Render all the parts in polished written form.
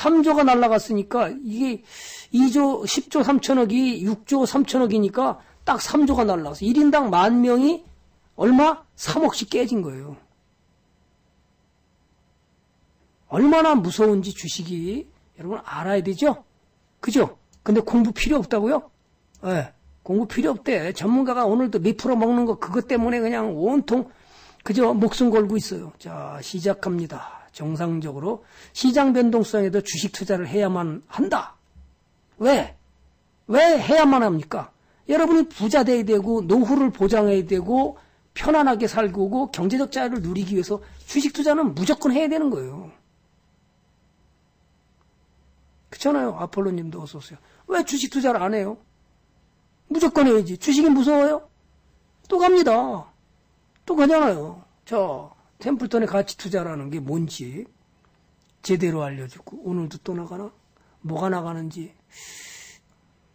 3조가 날라갔으니까 이게 2조 10조 3천억이 6조 3천억이니까 딱 3조가 날라갔어. 1인당 10,000명이 얼마? 3억씩 깨진 거예요. 얼마나 무서운지 주식이 여러분 알아야 되죠? 그죠? 근데 공부 필요 없다고요? 네, 공부 필요 없대. 전문가가 오늘도 몇 프로 먹는 거 그것 때문에 그냥 온통 그저 목숨 걸고 있어요. 자, 시작합니다. 정상적으로 시장 변동성에도 주식 투자를 해야만 한다. 왜? 왜 해야만 합니까? 여러분이 부자 돼야 되고 노후를 보장해야 되고 편안하게 살고 경제적 자유를 누리기 위해서 주식 투자는 무조건 해야 되는 거예요. 그렇잖아요. 아폴로님도 어서 오세요. 왜 주식 투자를 안 해요? 무조건 해야지. 주식이 무서워요? 또 갑니다. 또 가잖아요. 저 템플턴의 가치 투자라는 게 뭔지 제대로 알려주고 오늘도 또 나가나? 뭐가 나가는지.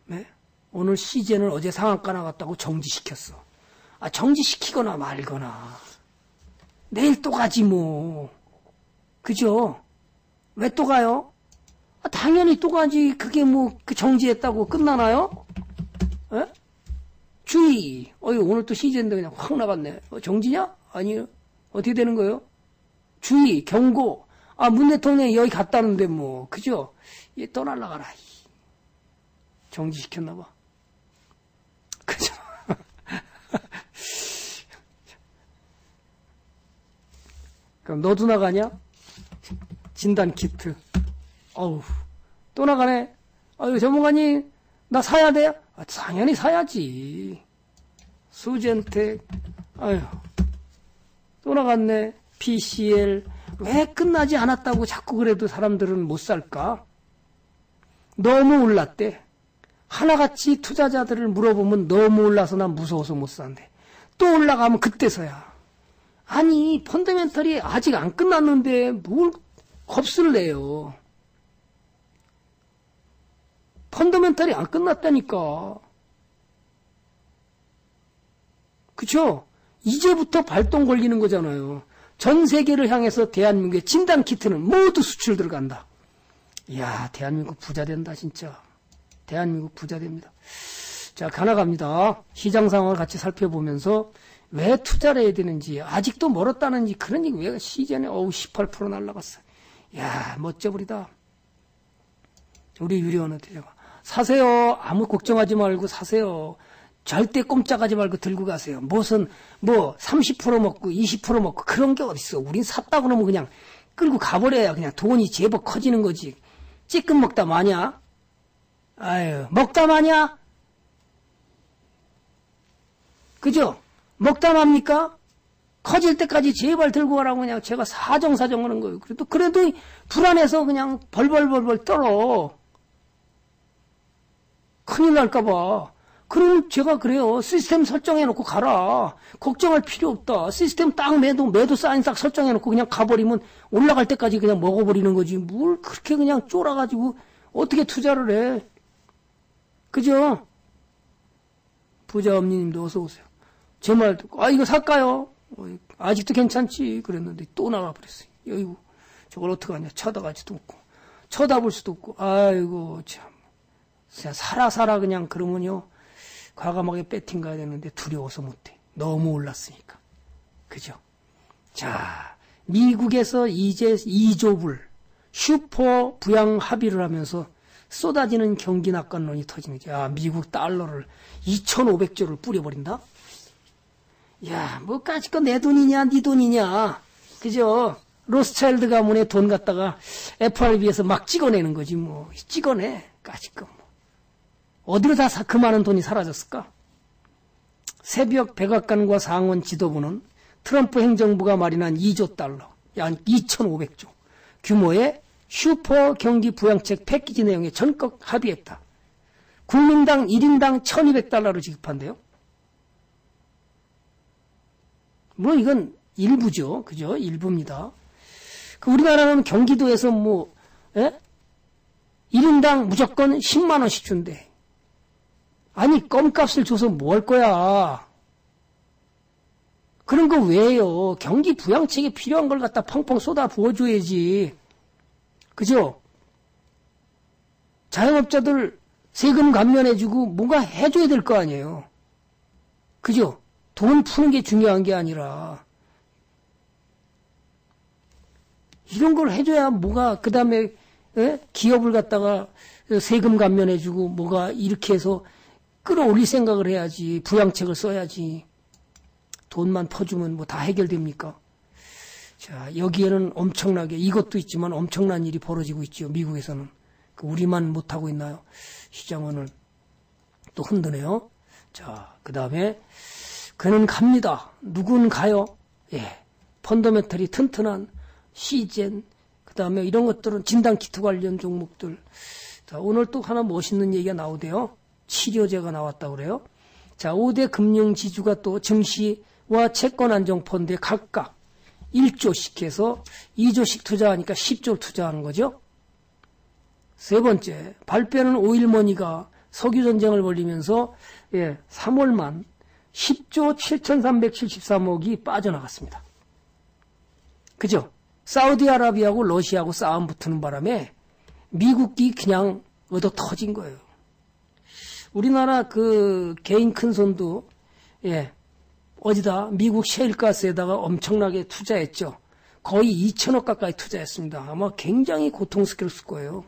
네? 오늘 시젠은 어제 상한가 나갔다고 정지시켰어. 아, 정지시키거나 말거나. 내일 또 가지 뭐. 그죠? 왜 또 가요? 아, 당연히 또 가지. 그게 뭐 정지했다고 끝나나요? 에? 주의. 어이, 오늘 또 시젠도 그냥 확 나갔네. 정지냐? 아니요. 어떻게 되는 거예요? 주의, 경고. 아, 문 대통령이 여기 갔다는데 뭐. 그죠? 얘 또 날라가라. 정지시켰나봐. 그죠? 그럼 너도 나가냐? 진단 키트. 어우, 또 나가네. 아유, 전문가님, 나 사야 돼요? 아, 당연히 사야지. 수젠텍, 아유, 또 나갔네. PCL, 왜 끝나지 않았다고 자꾸 그래도 사람들은 못 살까? 너무 올랐대. 하나같이 투자자들을 물어보면 너무 올라서 난 무서워서 못 산대. 또 올라가면 그때서야. 아니, 펀더멘털이 아직 안 끝났는데 뭘 겁을 내요. 펀더멘털이 안 끝났다니까. 그쵸? 이제부터 발동 걸리는 거잖아요. 전 세계를 향해서 대한민국의 진단 키트는 모두 수출 들어간다. 이야, 대한민국 부자 된다, 진짜. 대한민국 부자 됩니다. 자, 가나 갑니다. 시장 상황을 같이 살펴보면서 왜 투자를 해야 되는지, 아직도 멀었다는지, 그런 얘기 왜 시즌에, 어우, 18% 날라갔어. 이야, 멋져버리다. 우리 유리원은 사세요. 아무 걱정하지 말고 사세요. 절대 꼼짝하지 말고 들고 가세요. 무슨, 뭐, 30% 먹고, 20% 먹고, 그런 게 어딨어. 우린 샀다 그러면 그냥 끌고 가버려야 그냥 돈이 제법 커지는 거지. 찌끔 먹다 마냐? 아유, 먹다 마냐? 그죠? 먹다 맙니까? 커질 때까지 제발 들고 가라고 그냥 제가 사정사정 하는 거예요. 그래도 불안해서 그냥 벌벌벌벌 떨어. 큰일 날까봐. 그럼 제가 그래요. 시스템 설정해놓고 가라. 걱정할 필요 없다. 시스템 딱 매도 사인 딱 설정해놓고 그냥 가버리면 올라갈 때까지 그냥 먹어버리는 거지. 뭘 그렇게 그냥 쫄아가지고 어떻게 투자를 해. 그죠? 부자 엄니님도 어서 오세요. 제 말 듣고 아 이거 살까요? 아직도 괜찮지 그랬는데 또 나가버렸어요. 여이고 저걸 어떡하냐. 쳐다볼 수도 없고 아이고 참 그냥 살아 그냥 그러면요 과감하게 배팅 가야 되는데 두려워서 못해. 너무 올랐으니까. 그죠? 자, 미국에서 이제 2조 불 슈퍼 부양 합의를 하면서 쏟아지는 경기 낙관론이 터지는 게, 아, 미국 달러를 2,500조를 뿌려버린다? 야, 뭐, 까짓거 내 돈이냐, 네 돈이냐. 그죠? 로스차일드 가문의 돈 갖다가 FRB에서 막 찍어내는 거지, 뭐. 찍어내. 까짓거 뭐. 어디로 다 그 많은 돈이 사라졌을까? 새벽 백악관과 상원 지도부는 트럼프 행정부가 마련한 2조 달러, 약 2,500조 규모의 슈퍼 경기 부양책 패키지 내용에 전격 합의했다. 국민당 1인당 1,200달러로 지급한대요. 물론 이건 일부죠. 그죠? 일부입니다. 그 우리나라는 경기도에서 뭐, 예? 1인당 무조건 10만원씩 준대. 아니, 껌값을 줘서 뭐 할 거야. 그런 거 왜요? 경기 부양책에 필요한 걸 갖다 펑펑 쏟아 부어줘야지. 그죠? 자영업자들 세금 감면해주고 뭔가 해줘야 될 거 아니에요. 그죠? 돈 푸는 게 중요한 게 아니라 이런 걸 해줘야 뭐가 그 다음에 기업을 갖다가 세금 감면해주고 뭐가 이렇게 해서 끌어올릴 생각을 해야지. 부양책을 써야지. 돈만 퍼주면 뭐 다 해결됩니까? 자, 여기에는 엄청나게 이것도 있지만 엄청난 일이 벌어지고 있죠. 미국에서는. 우리만 못하고 있나요? 시장은 또 흔드네요. 자, 그 다음에 그는 갑니다. 누군 가요? 예, 펀더멘털이 튼튼한 시젠, 그 다음에 이런 것들은 진단키트 관련 종목들. 자, 오늘 또 하나 멋있는 얘기가 나오대요. 치료제가 나왔다고 그래요. 자, 5대 금융지주가 또 증시와 채권안정펀드에 각각 1조씩 해서 2조씩 투자하니까 10조 투자하는 거죠. 세 번째, 발표는 오일머니가 석유전쟁을 벌이면서 3월만 10조 7,373억이 빠져나갔습니다. 그죠? 사우디아라비아하고 러시아하고 싸움 붙는 바람에 미국이 그냥 얻어 터진 거예요. 우리나라 그 개인 큰손도 어디다 미국 셰일가스에다가 엄청나게 투자했죠. 거의 2천억 가까이 투자했습니다. 아마 굉장히 고통스러웠을 거예요.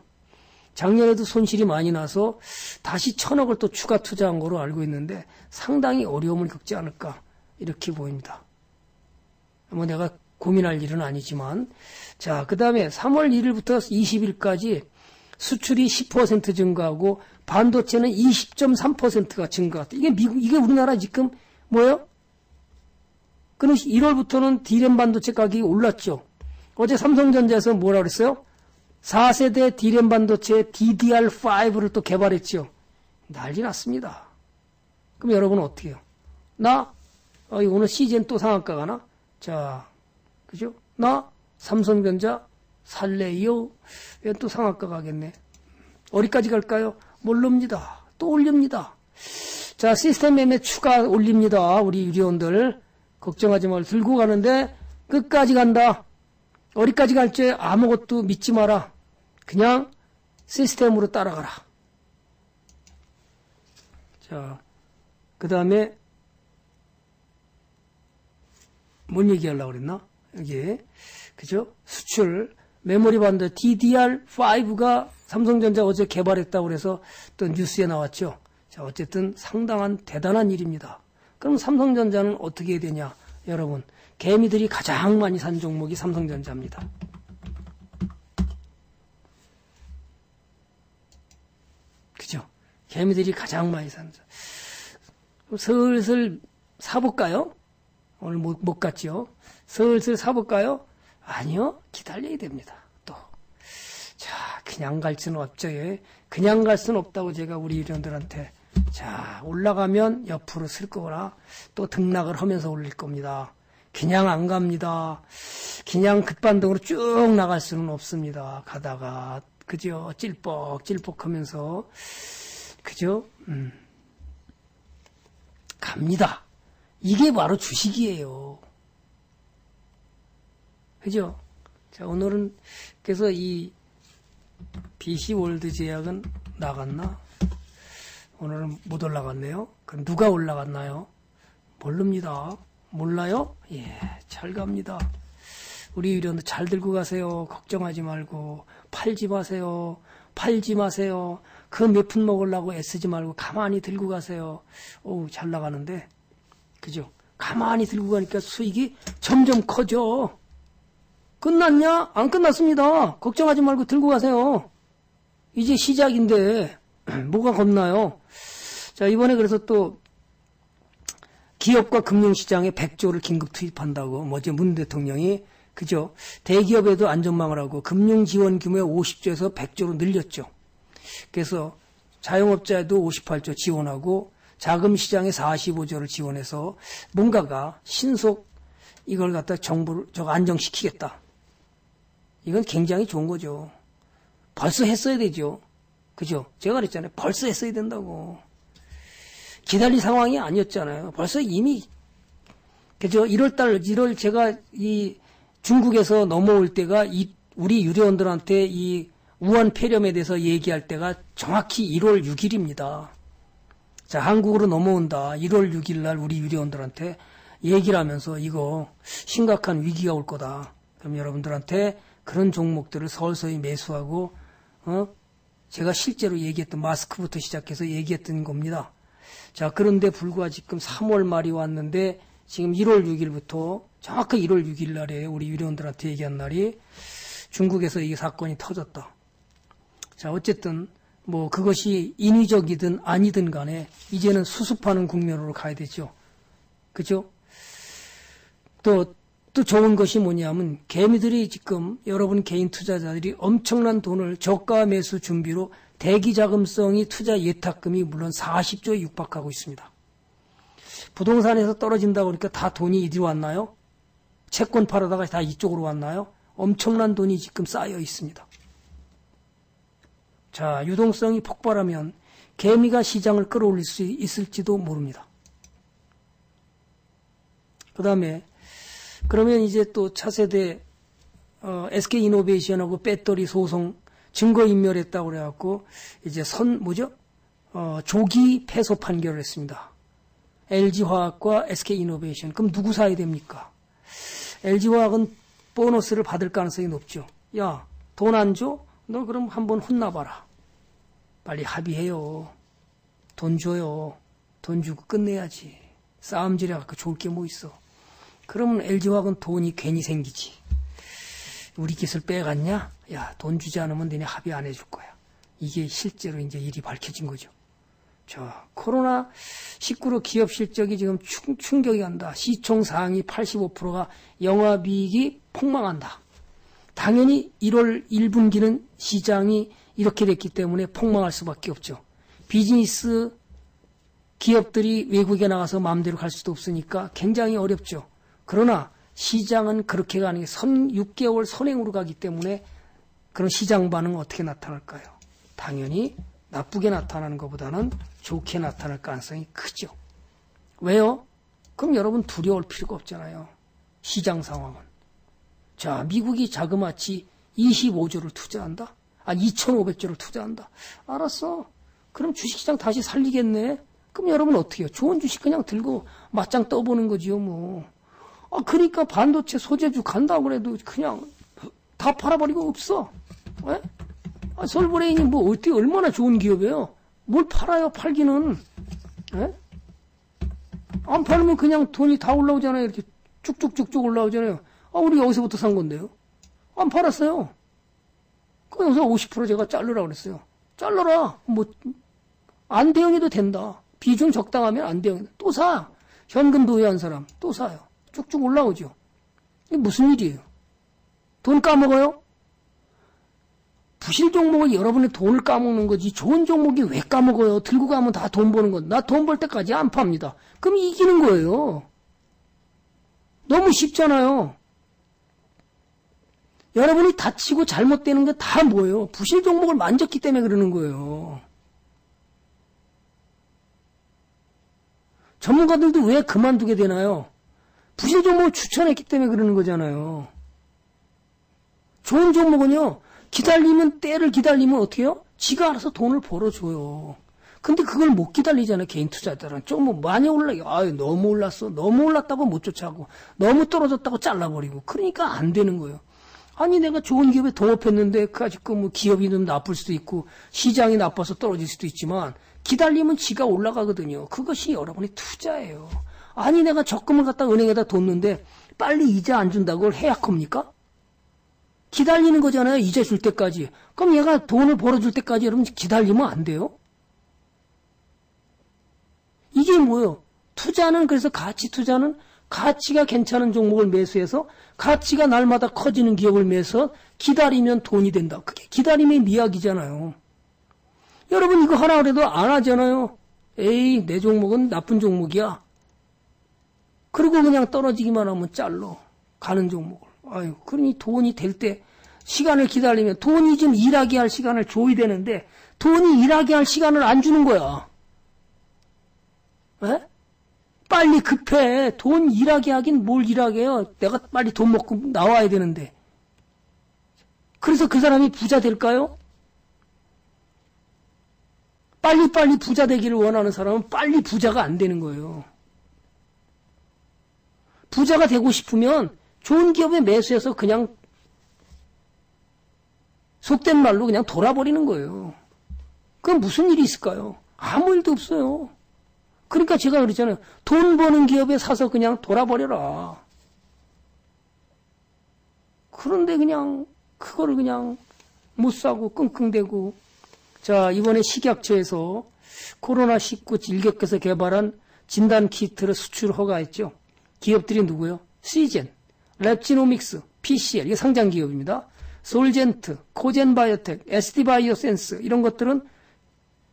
작년에도 손실이 많이 나서 다시 1,000억을 또 추가 투자한 거로 알고 있는데 상당히 어려움을 겪지 않을까 이렇게 보입니다. 뭐 내가 고민할 일은 아니지만, 자, 그 다음에 3월 1일부터 20일까지 수출이 10% 증가하고 반도체는 20.3%가 증가했다. 이게 우리나라 지금 뭐예요? 그럼 1월부터는 D램 반도체 가격이 올랐죠. 어제 삼성전자에서 뭐라 그랬어요? 4세대 D램 반도체 DDR5를 또 개발했죠. 난리 났습니다. 그럼 여러분은 어떻게 해요? 나? 오늘 시즌 또 상한가 가나? 자, 그죠? 나? 삼성전자? 살래요? 또 상한가 가겠네. 어디까지 갈까요? 모릅니다. 또 올립니다. 자, 시스템 매매 추가 올립니다. 우리 유리원들. 걱정하지 말고 들고 가는데 끝까지 간다. 어디까지 갈지 아무것도 믿지 마라. 그냥 시스템으로 따라가라. 자, 그 다음에 뭔 얘기하려고 그랬나? 여기. 그죠? 수출, 메모리 반도체 DDR5가 삼성전자 어제 개발했다고 그래서 또 뉴스에 나왔죠. 자, 어쨌든 상당한 대단한 일입니다. 그럼 삼성전자는 어떻게 해야 되냐? 여러분, 개미들이 가장 많이 산 종목이 삼성전자입니다. 그죠? 개미들이 가장 많이 산. 슬슬 사볼까요? 오늘 못 갔죠? 슬슬 사볼까요? 아니요. 기다려야 됩니다. 또. 자, 그냥 갈 수는 없죠. 예. 그냥 갈 수는 없다고 제가 우리 일원들한테. 자, 올라가면 옆으로 쓸 거라 또 등락을 하면서 올릴 겁니다. 그냥 안 갑니다. 그냥 급반동으로 쭉 나갈 수는 없습니다. 가다가 그죠? 찔뻑찔뻑 하면서 그죠? 갑니다. 이게 바로 주식이에요. 그죠? 자, 오늘은 그래서 이 BC월드 제약은 나갔나? 오늘은 못 올라갔네요. 그럼 누가 올라갔나요? 모릅니다. 몰라요? 예, 잘 갑니다. 우리 유리원들 잘 들고 가세요. 걱정하지 말고. 팔지 마세요. 팔지 마세요. 그 몇 푼 먹으려고 애쓰지 말고 가만히 들고 가세요. 어우, 잘 나가는데. 그죠? 가만히 들고 가니까 수익이 점점 커져. 끝났냐? 안 끝났습니다. 걱정하지 말고 들고 가세요. 이제 시작인데 뭐가 겁나요? 자, 이번에 그래서 또 기업과 금융시장에 100조를 긴급 투입한다고 어제 문 대통령이, 그죠? 대기업에도 안전망을 하고 금융지원 규모의 50조에서 100조로 늘렸죠. 그래서 자영업자에도 58조 지원하고 자금시장에 45조를 지원해서 뭔가가 신속 이걸 갖다 정부를 안정시키겠다. 이건 굉장히 좋은 거죠. 벌써 했어야 되죠. 그죠? 제가 그랬잖아요. 벌써 했어야 된다고. 기다릴 상황이 아니었잖아요. 벌써 이미, 그죠? 1월 제가 이 중국에서 넘어올 때가 우리 유료원들한테 이 우한 폐렴에 대해서 얘기할 때가 정확히 1월 6일입니다. 자, 한국으로 넘어온다. 1월 6일 날 우리 유료원들한테 얘기를 하면서 이거 심각한 위기가 올 거다. 그럼 여러분들한테 그런 종목들을 서서히 매수하고, 제가 실제로 얘기했던 마스크부터 시작해서 얘기했던 겁니다. 자, 그런데 불과 지금 3월 말이 왔는데 지금 1월 6일부터 정확히 1월 6일 날에 우리 유료원들한테 얘기한 날이 중국에서 이 사건이 터졌다. 자, 어쨌든 뭐 그것이 인위적이든 아니든 간에 이제는 수습하는 국면으로 가야 되죠. 그죠? 또 좋은 것이 뭐냐면 개미들이 지금 여러분 개인 투자자들이 엄청난 돈을 저가 매수 준비로 대기자금성이 투자 예탁금이 물론 40조에 육박하고 있습니다. 부동산에서 떨어진다고 그러니까 다 돈이 이리 왔나요? 채권 팔아다가 다 이쪽으로 왔나요? 엄청난 돈이 지금 쌓여 있습니다. 자, 유동성이 폭발하면 개미가 시장을 끌어올릴 수 있을지도 모릅니다. 그 다음에 그러면 이제 또 차세대 SK 이노베이션하고 배터리 소송 증거인멸했다고 그래갖고 이제 조기 패소 판결을 했습니다. LG화학과 SK 이노베이션. 그럼 누구 사야 됩니까? LG화학은 보너스를 받을 가능성이 높죠. 야, 돈 안 줘? 너 그럼 한번 혼나봐라. 빨리 합의해요. 돈 줘요. 돈 주고 끝내야지. 싸움질해갖고 좋을 게 뭐 있어. 그러면 LG화학은 돈이 괜히 생기지. 우리 기술 빼갔냐? 야, 돈 주지 않으면 너네 합의 안 해줄 거야. 이게 실제로 이제 일이 밝혀진 거죠. 자, 코로나19로 기업 실적이 지금 충격이 간다. 시총 상위 85%가 영업이익이 폭망한다. 당연히 1월 1분기는 시장이 이렇게 됐기 때문에 폭망할 수밖에 없죠. 비즈니스 기업들이 외국에 나가서 마음대로 갈 수도 없으니까 굉장히 어렵죠. 그러나 시장은 그렇게 가는 게 6개월 선행으로 가기 때문에 그런 시장 반응은 어떻게 나타날까요? 당연히 나쁘게 나타나는 것보다는 좋게 나타날 가능성이 크죠. 왜요? 그럼 여러분 두려울 필요가 없잖아요. 시장 상황은. 자, 미국이 자그마치 25조를 투자한다? 2,500조를 투자한다. 알았어. 그럼 주식시장 다시 살리겠네. 그럼 여러분 어떻게 해요? 좋은 주식 그냥 들고 맞짱 떠보는 거지요, 뭐. 아, 그러니까 반도체 소재주 간다고 그래도 그냥 다 팔아버리고 없어. 왜? 아, 솔브레인이 뭐 어떻게 얼마나 좋은 기업이에요? 뭘 팔아요, 팔기는. 예? 안 팔면 그냥 돈이 다 올라오잖아요. 이렇게 쭉쭉쭉쭉 올라오잖아요. 아, 우리 여기서부터 산 건데요. 안 팔았어요. 그래서 50% 제가 자르라고 그랬어요. 잘라라. 뭐, 안 대응해도 된다. 비중 적당하면 안 대응해도. 또 사. 현금 도회한 사람 또 사요. 쭉쭉 올라오죠. 이게 무슨 일이에요? 돈 까먹어요? 부실 종목은 여러분의 돈을 까먹는 거지 좋은 종목이 왜 까먹어요? 들고 가면 다 돈 버는 건. 나 돈 벌 때까지 안 팝니다. 그럼 이기는 거예요. 너무 쉽잖아요. 여러분이 다치고 잘못되는 게 다 뭐예요? 부실 종목을 만졌기 때문에 그러는 거예요. 전문가들도 왜 그만두게 되나요? 부실 종목을 추천했기 때문에 그러는 거잖아요. 좋은 종목은요. 기다리면 때를 기다리면 어떻게 해요? 지가 알아서 돈을 벌어줘요. 근데 그걸 못 기다리잖아요. 개인 투자자들은. 좀 많이 아유, 너무 올랐어. 너무 올랐다고 못 쫓아가고 너무 떨어졌다고 잘라버리고 그러니까 안 되는 거예요. 아니 내가 좋은 기업에 동업했는데 그 아직도 뭐 기업이 좀 나쁠 수도 있고 시장이 나빠서 떨어질 수도 있지만 기다리면 지가 올라가거든요. 그것이 여러분의 투자예요. 아니 내가 적금을 갖다 은행에다 뒀는데 빨리 이자 안 준다고 그걸 해약합니까? 기다리는 거잖아요. 이자 줄 때까지. 그럼 얘가 돈을 벌어줄 때까지 여러분 기다리면 안 돼요? 이게 뭐예요? 투자는 그래서 가치 투자는 가치가 괜찮은 종목을 매수해서 가치가 날마다 커지는 기업을 매수해서 기다리면 돈이 된다. 그게 기다림의 미학이잖아요. 여러분 이거 하라 그래도 안 하잖아요. 에이 내 종목은 나쁜 종목이야. 그리고 그냥 떨어지기만 하면 잘라. 가는 종목을. 아유, 그러니 돈이 될 때 시간을 기다리면 돈이 좀 일하게 할 시간을 줘야 되는데 돈이 일하게 할 시간을 안 주는 거야. 에? 빨리 급해. 돈 일하게 하긴 뭘 일하게 해요. 내가 빨리 돈 먹고 나와야 되는데. 그래서 그 사람이 부자 될까요? 빨리빨리 부자 되기를 원하는 사람은 빨리 부자가 안 되는 거예요. 부자가 되고 싶으면 좋은 기업에 매수해서 그냥 속된 말로 그냥 돌아버리는 거예요. 그럼 무슨 일이 있을까요? 아무 일도 없어요. 그러니까 제가 그랬잖아요. 돈 버는 기업에 사서 그냥 돌아버려라. 그런데 그냥 그거를 그냥 못 사고 끙끙대고. 자, 이번에 식약처에서 코로나19 일격해서 개발한 진단키트를 수출 허가했죠. 기업들이 누구요? 시젠, 랩지노믹스, PCL, 이게 상장기업입니다. 솔젠트, 코젠 바이오텍, SD 바이오센스 이런 것들은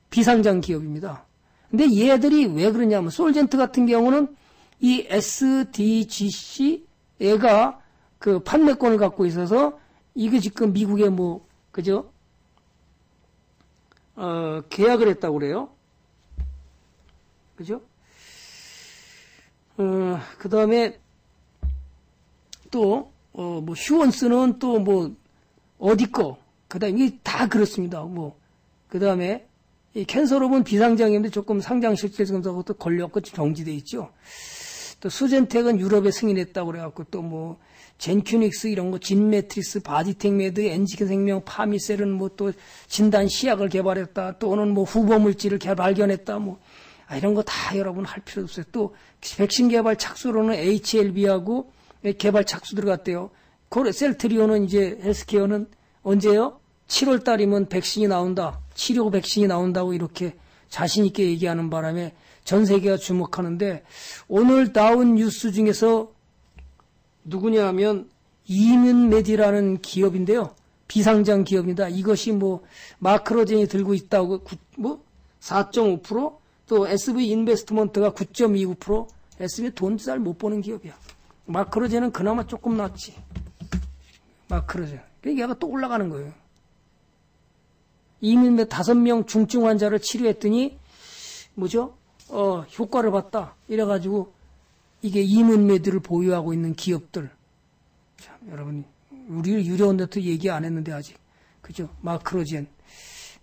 비상장 기업입니다. 근데 얘들이 왜 그러냐면 솔젠트 같은 경우는 이 SDGC 얘가 그 판매권을 갖고 있어서 이게 지금 미국에 뭐 그죠? 계약을 했다고 그래요. 그죠? 그 다음에 또 뭐 휴원스는 또 뭐 어디 거? 그다음에 이게 다 그렇습니다. 뭐 그다음에 이 캔서롭은 비상장인데 조금 상장 실질 검사하고 또 걸렸고 정지돼 있죠. 또 수젠텍은 유럽에 승인했다고 그래갖고 또 뭐 젠큐닉스 이런 거, 진매트리스, 바디텍메드, 엔지생명, 파미셀은 뭐 또 진단 시약을 개발했다. 또는 뭐 후보물질을 발견했다. 뭐 이런 거 다 여러분 할 필요 없어요. 또 백신 개발 착수로는 HLB하고 개발 착수 들어갔대요. 셀트리온은 이제 헬스케어는 언제요? 7월 달이면 백신이 나온다. 치료 백신이 나온다고 이렇게 자신 있게 얘기하는 바람에 전 세계가 주목하는데 오늘 나온 뉴스 중에서 누구냐 하면 이민메디라는 기업인데요. 비상장 기업입니다. 이것이 뭐 마크로젠이 들고 있다고 뭐 4.5%, 또 SV 인베스트먼트가 9.29%, SV 돈 잘 못 버는 기업이야. 마크로젠은 그나마 조금 낫지. 마크로젠. 그러니까 얘가 또 올라가는 거예요. 이민메 5명 중증 환자를 치료했더니 뭐죠? 효과를 봤다. 이래가지고 이게 이민메디를 보유하고 있는 기업들. 참 여러분, 우리를 유료원대도 얘기 안 했는데 아직. 그죠? 마크로젠.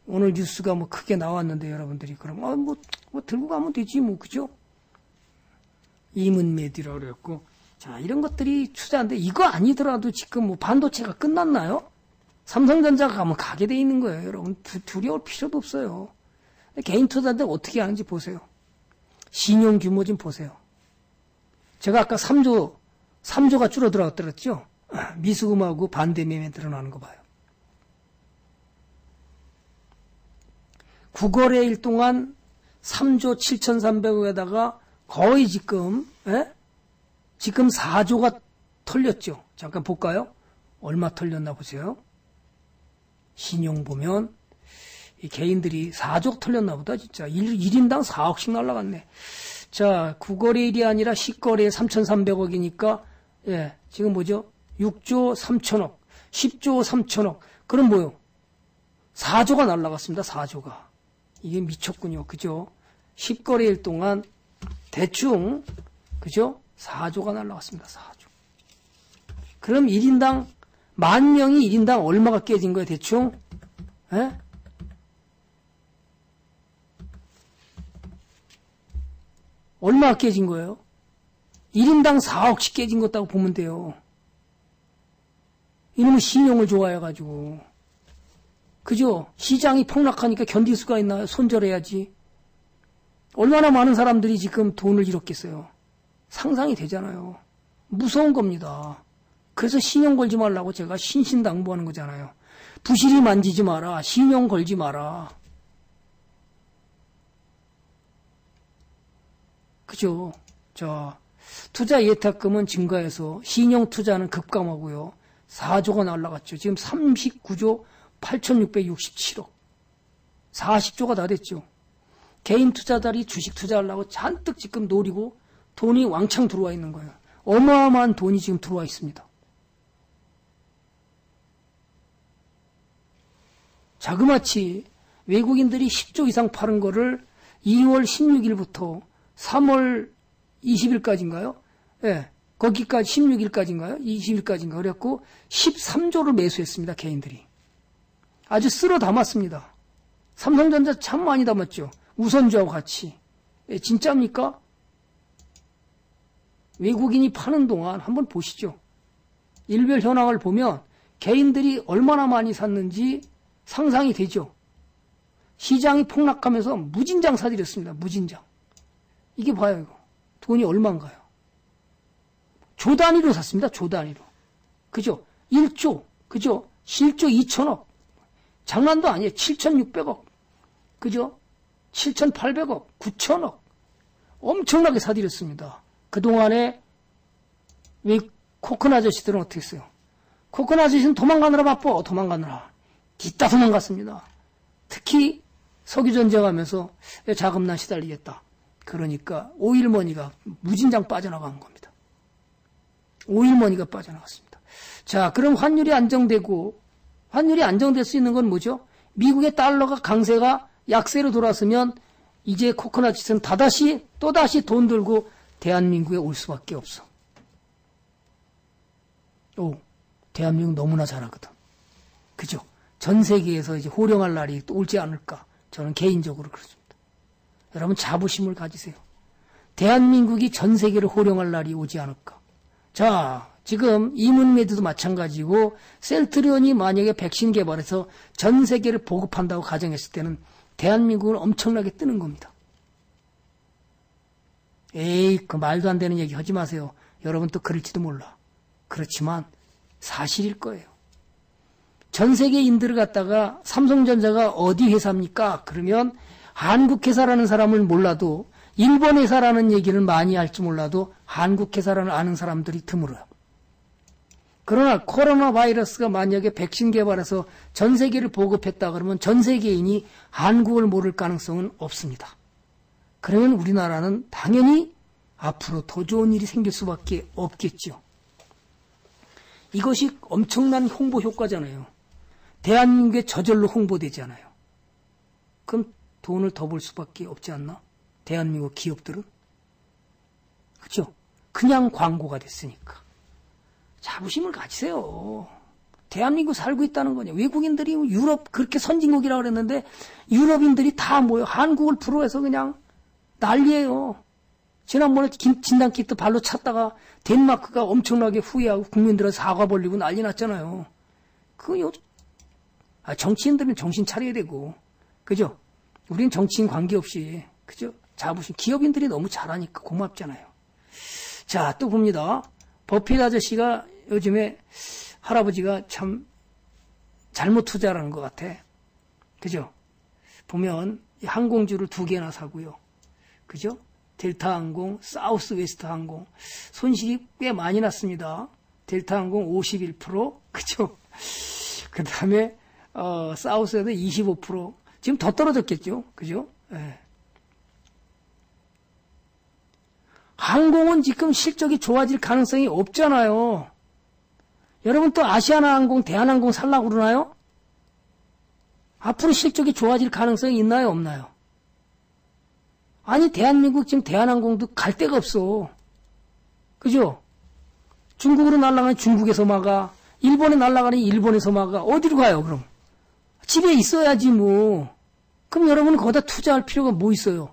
오늘 뉴스가 뭐 크게 나왔는데 여러분들이 그럼 뭐 들고 가면 되지 뭐 그죠? 이민메디라고 그랬고. 자, 이런 것들이 투자인데 이거 아니더라도 지금 뭐 반도체가 끝났나요? 삼성전자가 가면 가게 돼 있는 거예요. 여러분 두려울 필요도 없어요. 개인 투자인데 어떻게 하는지 보세요. 신용 규모 좀 보세요. 제가 아까 3조가 줄어들었다고 그랬죠? 미수금하고 반대매매 늘어나는 거 봐요. 9거래일 동안 3조 7,300억에다가 거의 지금 지금 4조가 털렸죠. 잠깐 볼까요? 얼마 털렸나 보세요. 신용 보면 이 개인들이 4조 털렸나 보다. 진짜 1인당 4억씩 날라갔네. 자, 9거래일이 아니라 10거래에 3,300억이니까 예, 지금 뭐죠? 6조 3천억, 10조 3천억. 그럼 뭐요? 4조가 날라갔습니다. 4조가. 이게 미쳤군요. 그죠? 10거래일 동안 대충 그죠? 4조가 날라갔습니다. 4조. 그럼 1인당, 10,000명이 1인당 얼마가 깨진 거예요, 대충? 예? 얼마가 깨진 거예요? 1인당 4억씩 깨진 거다고 보면 돼요. 이놈은 신용을 좋아해가지고. 그죠? 시장이 폭락하니까 견딜 수가 있나요? 손절해야지. 얼마나 많은 사람들이 지금 돈을 잃었겠어요. 상상이 되잖아요. 무서운 겁니다. 그래서 신용 걸지 말라고 제가 신신당부하는 거잖아요. 부실이 만지지 마라. 신용 걸지 마라. 그죠? 자, 투자 예탁금은 증가해서 신용 투자는 급감하고요. 4조가 날라갔죠. 지금 39조 8,667억. 40조가 다 됐죠. 개인 투자자들이 주식 투자하려고 잔뜩 지금 노리고 돈이 왕창 들어와 있는 거예요. 어마어마한 돈이 지금 들어와 있습니다. 자그마치 외국인들이 10조 이상 파는 거를 2월 16일부터 3월 20일까지인가요? 예, 거기까지 16일까지인가요? 20일까지인가 그랬고 13조를 매수했습니다. 개인들이. 아주 쓸어 담았습니다. 삼성전자 참 많이 담았죠. 우선주하고 같이. 예, 진짜입니까? 외국인이 파는 동안 한번 보시죠. 일별 현황을 보면 개인들이 얼마나 많이 샀는지 상상이 되죠. 시장이 폭락하면서 무진장 사들였습니다. 무진장. 이게 봐요, 이거. 돈이 얼마인가요? 조 단위로 샀습니다. 조 단위로. 그죠? 1조. 그죠? 7조 2천억. 장난도 아니에요. 7,600억. 그죠? 7,800억. 9천억. 엄청나게 사들였습니다. 그동안에 왜 코큰 아저씨들은 어떻게 했어요? 코큰 아저씨는 도망가느라 바빠. 도망가느라. 뒷다 도망갔습니다. 특히 석유전쟁하면서 자금난 시달리겠다. 그러니까 오일머니가 무진장 빠져나간 겁니다. 오일머니가 빠져나갔습니다. 자, 그럼 환율이 안정되고, 환율이 안정될 수 있는 건 뭐죠? 미국의 달러가 강세가 약세로 돌아서면 이제 코코넛은 다다시 또다시 돈 들고 대한민국에 올 수밖에 없어. 오, 대한민국 너무나 잘하거든. 그죠? 전 세계에서 이제 호령할 날이 또 올지 않을까. 저는 개인적으로 그렇습니다. 여러분 자부심을 가지세요. 대한민국이 전 세계를 호령할 날이 오지 않을까. 자, 지금 이문메드도 마찬가지고 셀트리온이 만약에 백신 개발해서 전 세계를 보급한다고 가정했을 때는 대한민국은 엄청나게 뜨는 겁니다. 에이, 그 말도 안 되는 얘기 하지 마세요. 여러분 또 그럴지도 몰라. 그렇지만 사실일 거예요. 전 세계인들을 갖다가 삼성전자가 어디 회사입니까? 그러면 한국 회사라는 사람을 몰라도 일본 회사라는 얘기를 많이 할지 몰라도 한국 회사라는 아는 사람들이 드물어요. 그러나 코로나 바이러스가 만약에 백신 개발해서 전 세계를 보급했다 그러면 전 세계인이 한국을 모를 가능성은 없습니다. 그러면 우리나라는 당연히 앞으로 더 좋은 일이 생길 수밖에 없겠죠. 이것이 엄청난 홍보 효과잖아요. 대한민국에 저절로 홍보되잖아요. 그럼 돈을 더 벌 수밖에 없지 않나? 대한민국 기업들은? 그렇죠? 그냥 광고가 됐으니까. 자부심을 가지세요. 대한민국 살고 있다는 거냐. 외국인들이 유럽 그렇게 선진국이라고 그랬는데 유럽인들이 다 모여 한국을 부러워해서 그냥 난리예요. 지난번에 진단키트 발로 찼다가 덴마크가 엄청나게 후회하고 국민들한테 사과 벌리고 난리 났잖아요. 그건 요즘 정치인들은 정신 차려야 되고, 그죠? 우린 정치인 관계없이, 그죠? 자부심. 기업인들이 너무 잘하니까 고맙잖아요. 자, 또 봅니다. 버핏 아저씨가 요즘에 할아버지가 참 잘못 투자를 하는 것 같아. 그죠? 보면 항공주를 2개나 사고요. 그죠? 델타항공, 사우스웨스트항공 손실이 꽤 많이 났습니다. 델타항공 51%, 그죠? 그 다음에 사우스에도 25%, 지금 더 떨어졌겠죠, 그죠? 예. 항공은 지금 실적이 좋아질 가능성이 없잖아요. 여러분 또 아시아나항공, 대한항공 살라고 그러나요? 앞으로 실적이 좋아질 가능성이 있나요, 없나요? 아니, 대한민국 지금 대한항공도 갈 데가 없어. 그죠? 중국으로 날아가면 중국에서 막아. 일본에 날아가면 일본에서 막아. 어디로 가요, 그럼? 집에 있어야지, 뭐. 그럼 여러분은 거기다 투자할 필요가 뭐 있어요?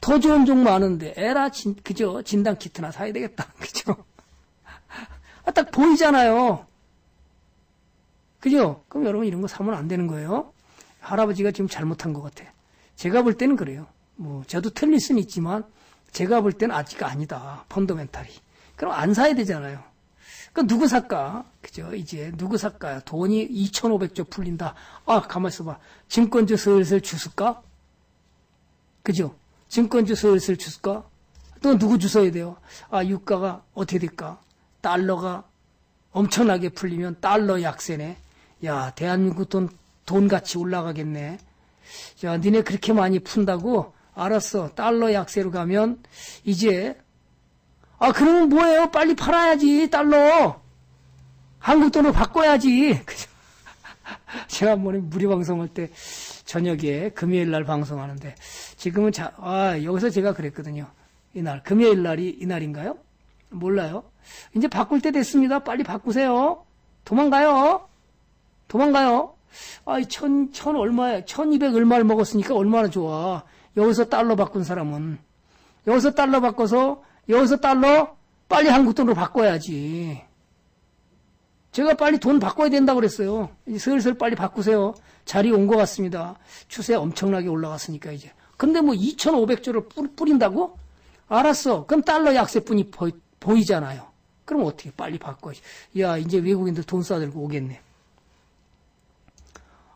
더 좋은 종 많은데. 에라, 그죠? 진단키트나 사야 되겠다. 그죠? 아, 딱 보이잖아요. 그죠? 그럼 여러분 이런 거 사면 안 되는 거예요. 할아버지가 지금 잘못한 것 같아. 제가 볼 때는 그래요. 뭐 저도 틀릴 수는 있지만 제가 볼 때는 아직 아니다. 펀더멘탈이. 그럼 안 사야 되잖아요. 그럼 누구 살까? 그죠? 이제 누구 살까? 돈이 2,500조 풀린다. 아, 가만 있어봐. 증권주 슬슬 주술까? 그죠? 증권주 슬슬 주술까? 또 누구 주워야 돼요? 아, 유가가 어떻게 될까? 달러가 엄청나게 풀리면 달러 약세네. 야, 대한민국 돈 같이 올라가겠네. 야, 니네 그렇게 많이 푼다고? 알았어. 달러 약세로 가면 이제 아, 그러면 뭐예요? 빨리 팔아야지. 달러. 한국 돈으로 바꿔야지. 그죠? 제가 한번에 무료방송할 때 저녁에 금요일날 방송하는데 지금은 여기서 제가 그랬거든요. 이날. 금요일날이 이날인가요? 몰라요. 이제 바꿀 때 됐습니다. 빨리 바꾸세요. 도망가요. 도망가요. 아이 천 얼마에 1200 얼마를 먹었으니까 얼마나 좋아. 여기서 달러 바꾼 사람은 여기서 달러 바꿔서 여기서 달러 빨리 한국 돈으로 바꿔야지. 제가 빨리 돈 바꿔야 된다고 그랬어요. 이제 슬슬 빨리 바꾸세요. 자리 온 것 같습니다. 추세 엄청나게 올라갔으니까 이제. 근데 뭐 2500조를 뿌린다고? 알았어. 그럼 달러 약세뿐이 보이잖아요. 그럼 어떻게 빨리 바꿔야지. 야, 이제 외국인들 돈 싸들고 오겠네.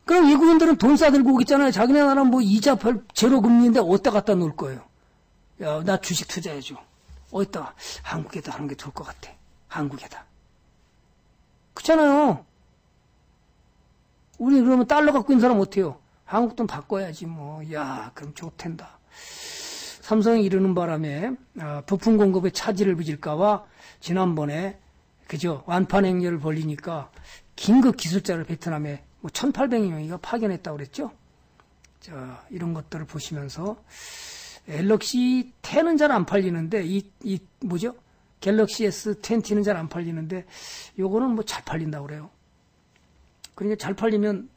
그럼 외국인들은 돈 싸들고 오겠잖아요. 자기네 나라는 뭐 이자 제로 금리인데 어디다 갖다 놓을 거예요. 야, 나 주식 투자해줘. 어디다? 한국에다 하는 게 좋을 것 같아. 한국에다. 그렇잖아요. 우리 그러면 달러 갖고 있는 사람 어때요? 한국 돈 바꿔야지 뭐. 야, 그럼 좋텐다. 삼성이 이러는 바람에 부품 공급에 차질을 빚을까봐 지난번에 그죠 완판 행렬을 벌리니까 긴급 기술자를 베트남에 뭐 1800명이가 파견했다고 그랬죠. 자, 이런 것들을 보시면서 갤럭시 10은 잘 안 팔리는데 이 뭐죠? 갤럭시 S20는 잘 안 팔리는데 요거는 뭐 잘 팔린다고 그래요. 그러니까 잘 팔리면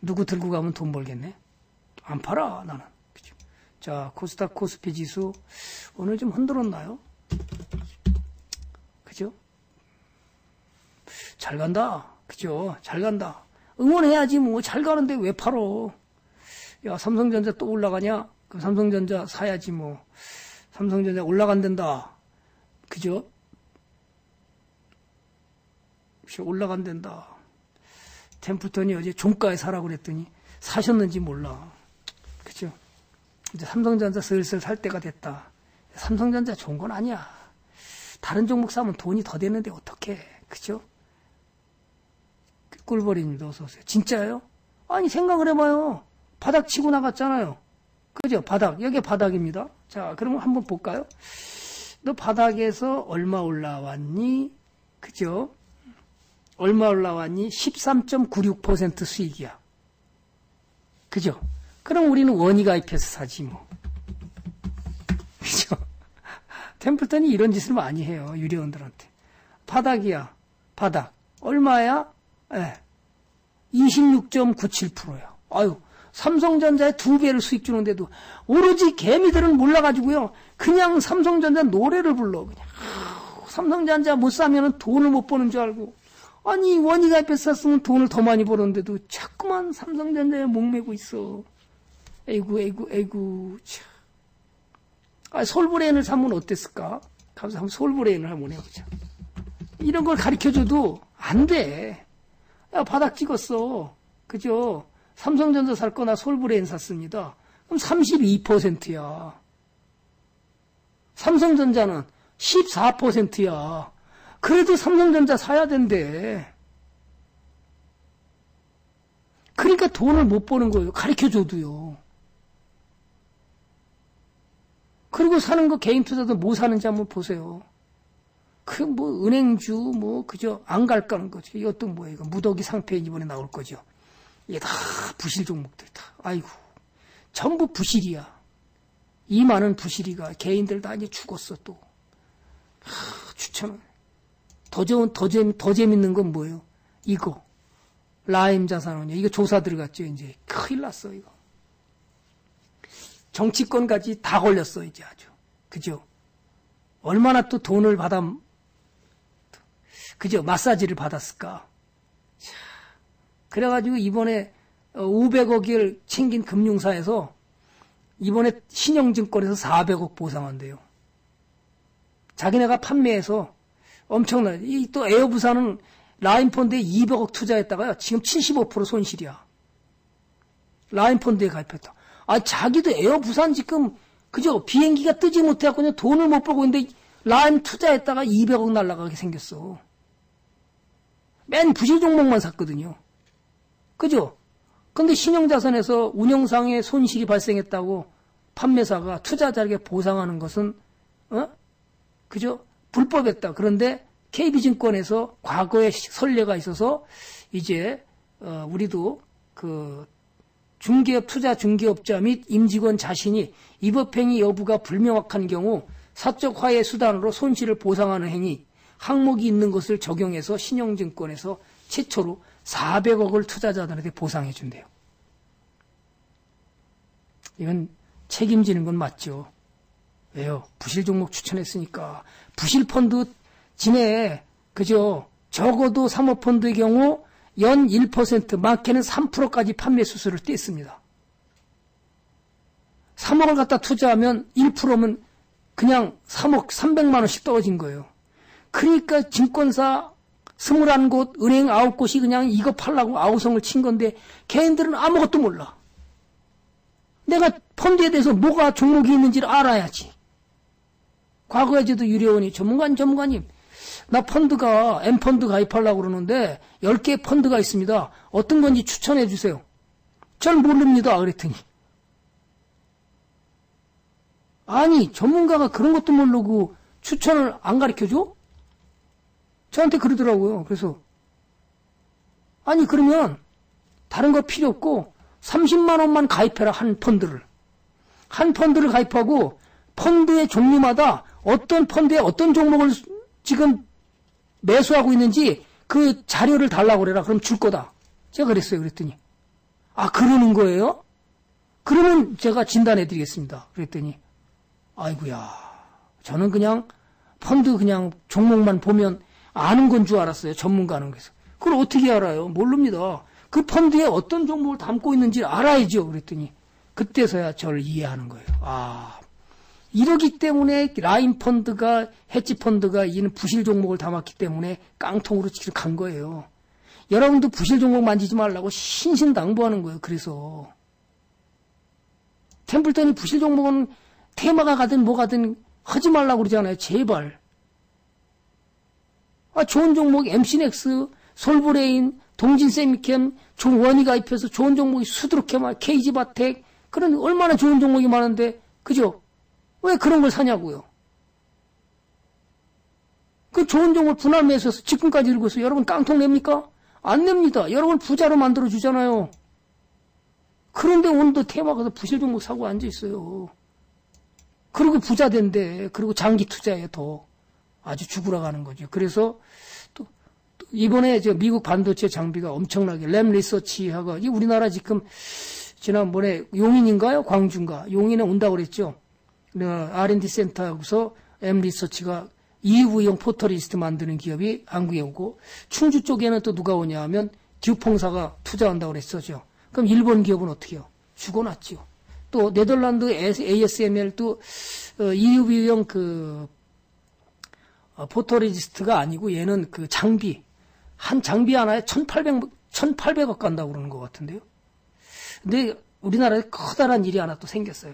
누구 들고 가면 돈 벌겠네. 안 팔아 나는. 그죠? 자, 코스닥 코스피 지수 오늘 좀 흔들었나요? 그죠? 잘 간다. 그죠? 잘 간다. 응원해야지 뭐. 잘 가는데 왜 팔어? 야, 삼성전자 또 올라가냐? 그럼 삼성전자 사야지 뭐. 삼성전자 올라간댄다. 그죠? 올라간댄다. 템플턴이 어제 종가에 사라고 그랬더니 사셨는지 몰라. 그죠? 이제 삼성전자 슬슬 살 때가 됐다. 삼성전자 좋은 건 아니야. 다른 종목 사면 돈이 더 되는데 어떡해. 그죠? 꿀벌이님도 어서오세요. 진짜요? 아니 생각을 해봐요. 바닥 치고 나갔잖아요. 그죠? 바닥. 여기 바닥입니다. 자, 그럼 한번 볼까요? 너 바닥에서 얼마 올라왔니? 그죠? 얼마 올라왔니? 13.96% 수익이야. 그죠? 그럼 우리는 원이 가입해서 사지 뭐. 그죠? 템플턴이 이런 짓을 많이 해요. 유료원들한테. 바닥이야. 바닥. 얼마야? 예. 26.97%야. 아유. 삼성전자에 2배를 수익 주는데도 오로지 개미들은 몰라가지고요. 그냥 삼성전자 노래를 불러. 그냥 삼성전자 못 사면은 돈을 못 버는 줄 알고. 아니 원이가 옆에 샀으면 돈을 더 많이 버는데도 자꾸만 삼성전자에 목매고 있어. 에이구 에이구 에이구. 참. 아, 솔브레인을 사면 어땠을까? 가서 한번 솔브레인을 한번 해보자. 이런 걸 가르쳐줘도 안 돼. 야, 바닥 찍었어. 그죠? 삼성전자 살 거나 솔브레인 샀습니다. 그럼 32%야. 삼성전자는 14%야. 그래도 삼성전자 사야 된대. 그러니까 돈을 못 버는 거예요. 가르쳐줘도요. 그리고 사는 거 개인 투자도 뭐 사는지 한번 보세요. 그 뭐 은행주 뭐 그저 안 갈까 하는 거죠. 이것도 뭐예요. 이거 무더기 상패인 이번에 나올 거죠. 이게 다 부실 종목들 다. 아이고. 전부 부실이야. 이 많은 부실이가 개인들 다 이제 죽었어 또. 하, 추천을. 더 재밌는 건 뭐예요? 이거. 라임 자산운용. 이거 조사 들어갔죠, 이제. 큰일 났어, 이거. 정치권까지 다 걸렸어, 이제 아주. 그죠? 얼마나 또 돈을 그죠? 마사지를 받았을까? 그래가지고 이번에 500억을 챙긴 금융사에서 이번에 신용증권에서 400억 보상한대요. 자기네가 판매해서 엄청나요. 또 에어부산은 라인펀드에 200억 투자했다가요. 지금 75% 손실이야. 라인펀드에 가입했다. 아, 자기도 에어부산 지금 그죠? 비행기가 뜨지 못해갖고 그냥 돈을 못 벌고 있는데 라인 투자했다가 200억 날라가게 생겼어. 맨 부실 종목만 샀거든요. 그죠? 근데 신용자산에서 운영상의 손실이 발생했다고 판매사가 투자자에게 보상하는 것은, 그죠? 불법했다. 그런데 KB증권에서 과거에 선례가 있어서 이제, 우리도 그 중개업, 투자 중개업자 및 임직원 자신이 입업행위 여부가 불명확한 경우 사적 화해 수단으로 손실을 보상하는 행위, 항목이 있는 것을 적용해서 신용증권에서 최초로 400억을 투자자들한테 보상해 준대요. 이건 책임지는 건 맞죠. 왜요? 부실 종목 추천했으니까. 부실 펀드 지내에, 그죠? 적어도 사모펀드의 경우 연 1%, 많게는 3%까지 판매 수수료를 떼습니다. 3억을 갖다 투자하면 1%면 그냥 3억 300만 원씩 떨어진 거예요. 그러니까 증권사 21곳, 은행 9곳이 그냥 이거 팔라고 아우성을 친 건데 개인들은 아무것도 몰라. 내가 펀드에 대해서 뭐가 종목이 있는지를 알아야지. 과거에 저도 유료원이 전문가님, 나 펀드가 M펀드 가입하려고 그러는데 10개의 펀드가 있습니다. 어떤 건지 추천해 주세요. 전 모릅니다. 그랬더니. 아니, 전문가가 그런 것도 모르고 추천을 안 가르쳐줘? 저한테 그러더라고요. 그래서 아니, 그러면 다른 거 필요 없고 30만 원만 가입해라, 한 펀드를. 한 펀드를 가입하고 펀드의 종류마다 어떤 펀드에 어떤 종목을 지금 매수하고 있는지 그 자료를 달라고 그래라. 그럼 줄 거다. 제가 그랬어요. 그랬더니 아, 그러는 거예요? 그러면 제가 진단해 드리겠습니다. 그랬더니 아이고야, 저는 그냥 펀드 그냥 종목만 보면 아는 건 줄 알았어요. 전문가는. 그래서 그걸 어떻게 알아요? 모릅니다. 그 펀드에 어떤 종목을 담고 있는지 알아야죠. 그랬더니 그때서야 저를 이해하는 거예요. 아, 이러기 때문에 라인 펀드가, 헤지 펀드가 이는 부실 종목을 담았기 때문에 깡통으로 지금 간 거예요. 여러분도 부실 종목 만지지 말라고 신신당부하는 거예요. 그래서 템플턴이 부실 종목은 테마가 가든 뭐가든 하지 말라고 그러잖아요. 제발. 아, 좋은 종목 MC 넥스, 솔브레인, 동진 세미캠, 종원이 가입해서 좋은 종목이 수두룩해 많아. KJ 바텍, 그런 얼마나 좋은 종목이 많은데, 그죠? 왜 그런 걸 사냐고요. 그 좋은 종목을 분할 매수해서 지금까지 들고 있어요. 여러분 깡통 냅니까? 안 냅니다. 여러분 부자로 만들어 주잖아요. 그런데 오늘도 테마 가서 부실 종목 사고 앉아 있어요. 그리고 부자 된대. 그리고 장기 투자에 더 아주 죽으러 가는 거죠. 그래서 또 이번에 저 미국 반도체 장비가 엄청나게 램 리서치하고, 이 우리나라 지금 지난번에 용인인가요? 광주인가? 용인에 온다고 그랬죠. R&D 센터에서 램 리서치가 EUV용 포털리스트 만드는 기업이 한국에 오고, 충주 쪽에는 또 누가 오냐 하면 듀퐁사가 투자한다고 그랬었죠. 그럼 일본 기업은 어떻게 해요? 죽어났죠. 또 네덜란드 ASML도 EUV용 그 포토레지스트가 아니고 얘는 그 장비, 한 장비 하나에 1,800억 간다고 그러는 것 같은데요. 근데 우리나라에 커다란 일이 하나 또 생겼어요.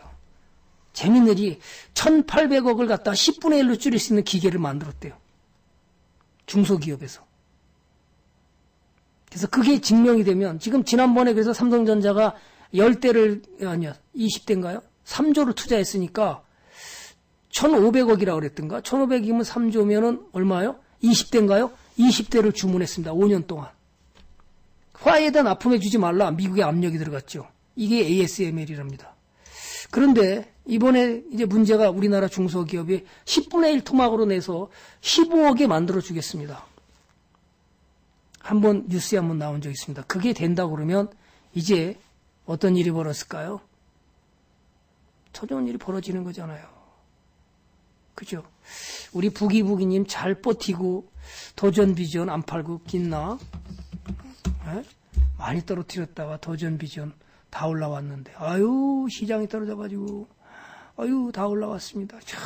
재밌는 일이 1,800억을 갖다 10분의 1로 줄일 수 있는 기계를 만들었대요. 중소기업에서. 그래서 그게 증명이 되면, 지금 지난번에 그래서 삼성전자가 10대를, 아니요, 20대인가요? 3조를 투자했으니까 1,500억이라고 그랬던가? 1,500이면 3조면은 얼마요? 20대인가요? 20대를 주문했습니다. 5년 동안. 화해에다 납품해 주지 말라. 미국의 압력이 들어갔죠. 이게 ASML이랍니다. 그런데 이번에 이제 문제가, 우리나라 중소기업이 10분의 1 토막으로 내서 15억에 만들어 주겠습니다. 한번 뉴스에 한번 나온 적이 있습니다. 그게 된다고 그러면 이제 어떤 일이 벌어졌을까요? 터져온 일이 벌어지는 거잖아요. 그죠? 우리 부기부기님 잘 버티고, 도전비전 안 팔고 있나? 네? 많이 떨어뜨렸다가 도전비전 다 올라왔는데, 아유, 시장이 떨어져가지고, 아유, 다 올라왔습니다. 자,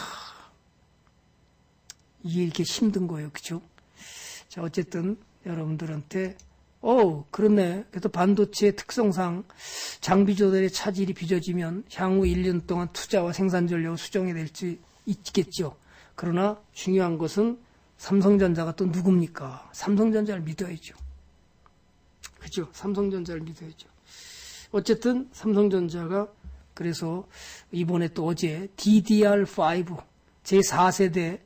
이게 이렇게 힘든 거예요. 그죠? 자, 어쨌든 여러분들한테 그렇네. 그래서 반도체의 특성상 장비 조달의 차질이 빚어지면 향후 1년 동안 투자와 생산 전략을 수정해야 될지 있겠죠. 그러나 중요한 것은 삼성전자가 또 누굽니까? 삼성전자를 믿어야죠. 그죠? 삼성전자를 믿어야죠. 어쨌든 삼성전자가 그래서 이번에 또 어제 DDR5 제4세대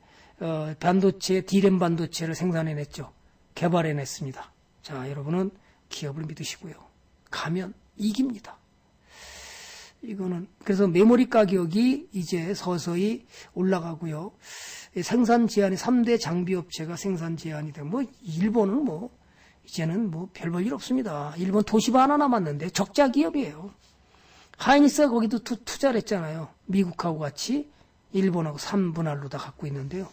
반도체, D램 반도체를 생산해냈죠. 개발해냈습니다. 자, 여러분은 기업을 믿으시고요. 가면 이깁니다. 이거는 그래서 메모리 가격이 이제 서서히 올라가고요. 생산 제한이 3대 장비 업체가 생산 제한이 되고, 뭐 일본은 뭐 이제는 뭐 별 볼 일 없습니다. 일본 도시바 하나 남았는데 적자 기업이에요. 하이닉스가 거기도 투자를 했잖아요. 미국하고 같이 일본하고 3분할로 다 갖고 있는데요.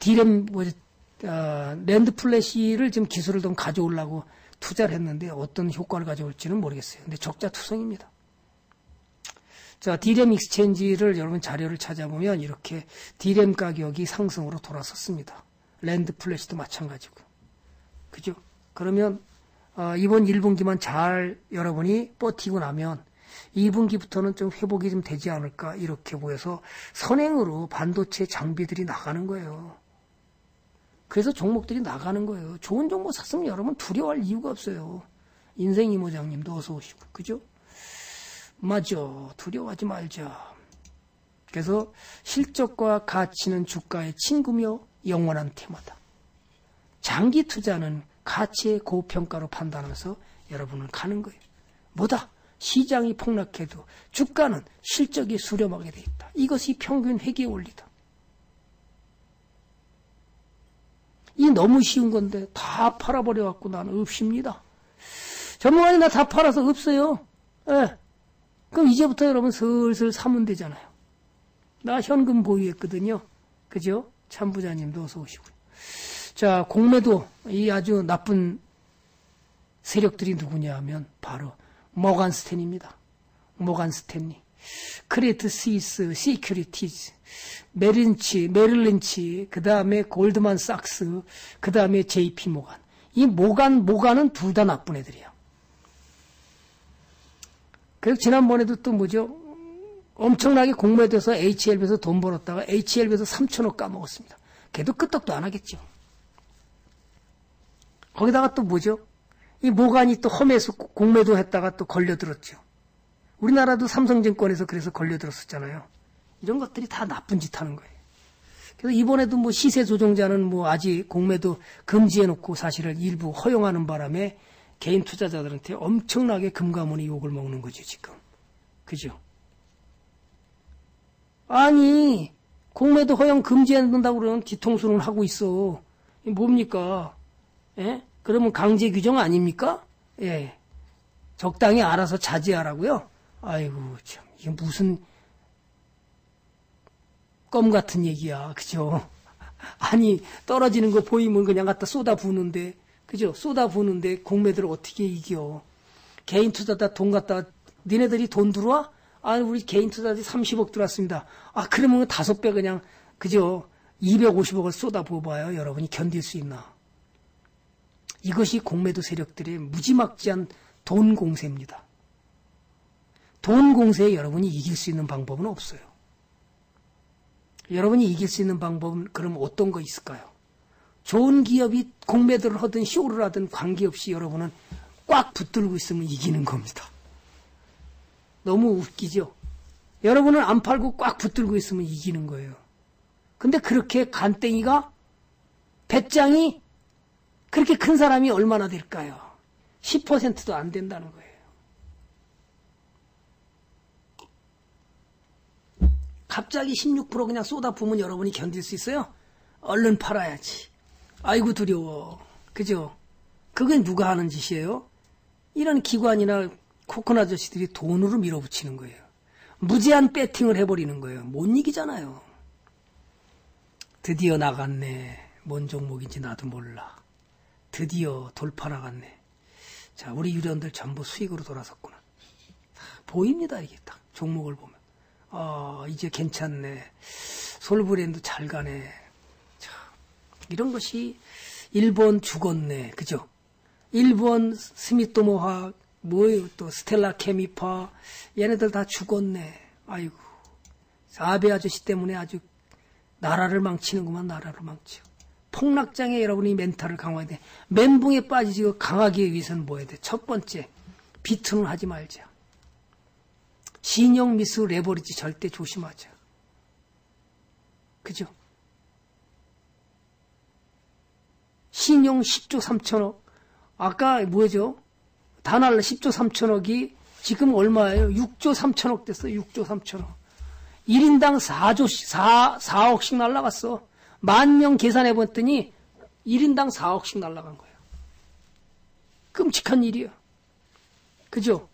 디램 랜드 플래시를 지금 기술을 좀 가져오려고 투자를 했는데 어떤 효과를 가져올지는 모르겠어요. 근데 적자 투성입니다. 자, 디램 익스체인지를 여러분 자료를 찾아보면 이렇게 디램 가격이 상승으로 돌아섰습니다. 랜드 플래시도 마찬가지고. 그죠? 그러면 이번 1분기만 잘 여러분이 버티고 나면 2분기부터는 좀 회복이 좀 되지 않을까 이렇게 보여서 선행으로 반도체 장비들이 나가는 거예요. 그래서 종목들이 나가는 거예요. 좋은 종목 샀으면 여러분 두려워할 이유가 없어요. 인생 이모장님도 어서 오시고. 그죠? 맞아. 두려워하지 말자. 그래서 실적과 가치는 주가의 친구며 영원한 테마다. 장기 투자는 가치의 고평가로 판단하면서 여러분은 가는 거예요. 뭐다? 시장이 폭락해도 주가는 실적이 수렴하게 돼 있다. 이것이 평균 회귀의 원리다. 이 너무 쉬운 건데 다 팔아버려갖고 나는 없습니다. 전문가님 나 다 팔아서 없어요. 예. 그럼 이제부터 여러분 슬슬 사면 되잖아요. 나 현금 보유했거든요. 그죠? 참 부자님도 어서 오시고요. 자, 공매도 이 아주 나쁜 세력들이 누구냐 하면 바로 모간 스탠리입니다. 모간 스탠리, 크레딧 스위스 시큐리티즈, 메릴린치, 그 다음에 골드만 삭스, 그 다음에 JP 모간. 이 모간은 둘 다 나쁜 애들이야. 그래서 지난번에도 또 뭐죠? 엄청나게 공매도해서 HLB에서 돈 벌었다가 HLB에서 3,000억 까먹었습니다. 걔도 끄떡도 안 하겠죠. 거기다가 또 뭐죠? 이 모간이 또 험해서 공매도 했다가 또 걸려들었죠. 우리나라도 삼성증권에서 그래서 걸려들었었잖아요. 이런 것들이 다 나쁜 짓 하는 거예요. 그래서 이번에도 뭐 시세 조종자는 뭐 아직 공매도 금지해놓고 사실을 일부 허용하는 바람에 개인 투자자들한테 엄청나게 금가문이 욕을 먹는 거죠, 지금. 그죠? 아니, 공매도 허용 금지한다고 그러면 뒤통수는 하고 있어. 이게 뭡니까? 예? 그러면 강제 규정 아닙니까? 예. 적당히 알아서 자제하라고요? 아이고, 참. 이게 무슨 껌 같은 얘기야. 그죠? 아니, 떨어지는 거 보이면 그냥 갖다 쏟아부는데, 그죠? 쏟아부는데 공매도를 어떻게 이겨? 개인 투자다 돈 갖다, 니네들이 돈 들어와? 아, 우리 개인 투자들이 30억 들어왔습니다. 아, 그러면 5배 그냥, 그죠? 250억을 쏟아부어봐요. 여러분이 견딜 수 있나? 이것이 공매도 세력들의 무지막지한 돈 공세입니다. 돈 공세에 여러분이 이길 수 있는 방법은 없어요. 여러분이 이길 수 있는 방법은 그럼 어떤 거 있을까요? 좋은 기업이 공매도를 하든 쇼를 하든 관계없이 여러분은 꽉 붙들고 있으면 이기는 겁니다. 너무 웃기죠? 여러분은 안 팔고 꽉 붙들고 있으면 이기는 거예요. 근데 그렇게 간땡이가 배짱이 그렇게 큰 사람이 얼마나 될까요? 10%도 안 된다는 거예요. 갑자기 16% 그냥 쏟아부으면 여러분이 견딜 수 있어요? 얼른 팔아야지. 아이고 두려워. 그죠? 그건 누가 하는 짓이에요? 이런 기관이나 코큰 아저씨들이 돈으로 밀어붙이는 거예요. 무제한 배팅을 해버리는 거예요. 못 이기잖아요. 드디어 나갔네. 뭔 종목인지 나도 몰라. 드디어 돌파 나갔네. 자, 우리 유련들 전부 수익으로 돌아섰구나. 보입니다, 이게 딱. 종목을 보면. 아, 이제 괜찮네. 솔브랜도 잘 가네. 자, 이런 것이 일본 죽었네. 그죠? 일본 스미토모학, 뭐예요? 또 스텔라 케미파. 얘네들 다 죽었네. 아이고. 아베 아저씨 때문에 아주 나라를 망치는구만, 나라를 망쳐. 폭락장에 여러분이 멘탈을 강화해야 돼. 멘붕에 빠지지 강하기 위해서는 뭐 해야 돼? 첫 번째, 비트는 하지 말자. 신용 미수 레버리지 절대 조심하자. 그죠? 신용 10조 3천억. 아까 뭐죠? 다날라 10조 3천억이 지금 얼마예요? 6조 3천억 됐어요. 6조 3천억. 1인당 4억씩 날라갔어. 10,000명 계산해봤더니 1인당 4억씩 날라간 거예요. 끔찍한 일이에요. 그죠?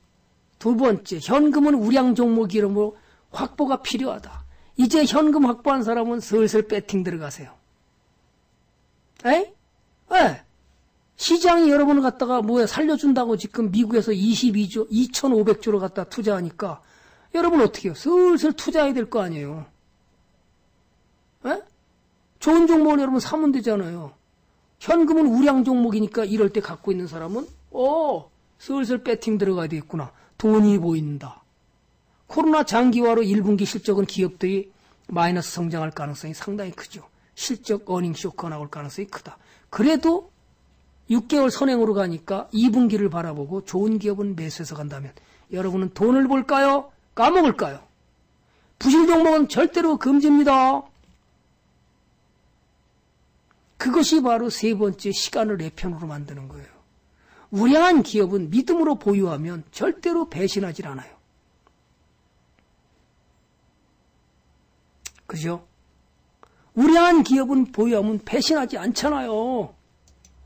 두 번째, 현금은 우량 종목 이름으로 확보가 필요하다. 이제 현금 확보한 사람은 슬슬 배팅 들어가세요. 에이? 에? 시장이 여러분을 갖다가 뭐야 살려준다고 지금 미국에서 22조, 2,500조를 갖다 투자하니까 여러분 어떻게 해요? 슬슬 투자해야 될 거 아니에요. 에? 좋은 종목은 여러분 사면 되잖아요. 현금은 우량 종목이니까 이럴 때 갖고 있는 사람은 슬슬 배팅 들어가야 되겠구나. 돈이 보인다. 코로나 장기화로 1분기 실적은 기업들이 마이너스 성장할 가능성이 상당히 크죠. 실적 어닝 쇼크가 나올 가능성이 크다. 그래도 6개월 선행으로 가니까 2분기를 바라보고 좋은 기업은 매수해서 간다면 여러분은 돈을 볼까요? 까먹을까요? 부실 종목은 절대로 금지입니다. 그것이 바로 세 번째, 시간을 내 편으로 만드는 거예요. 우량한 기업은 믿음으로 보유하면 절대로 배신하지 않아요. 그죠? 우량한 기업은 보유하면 배신하지 않잖아요.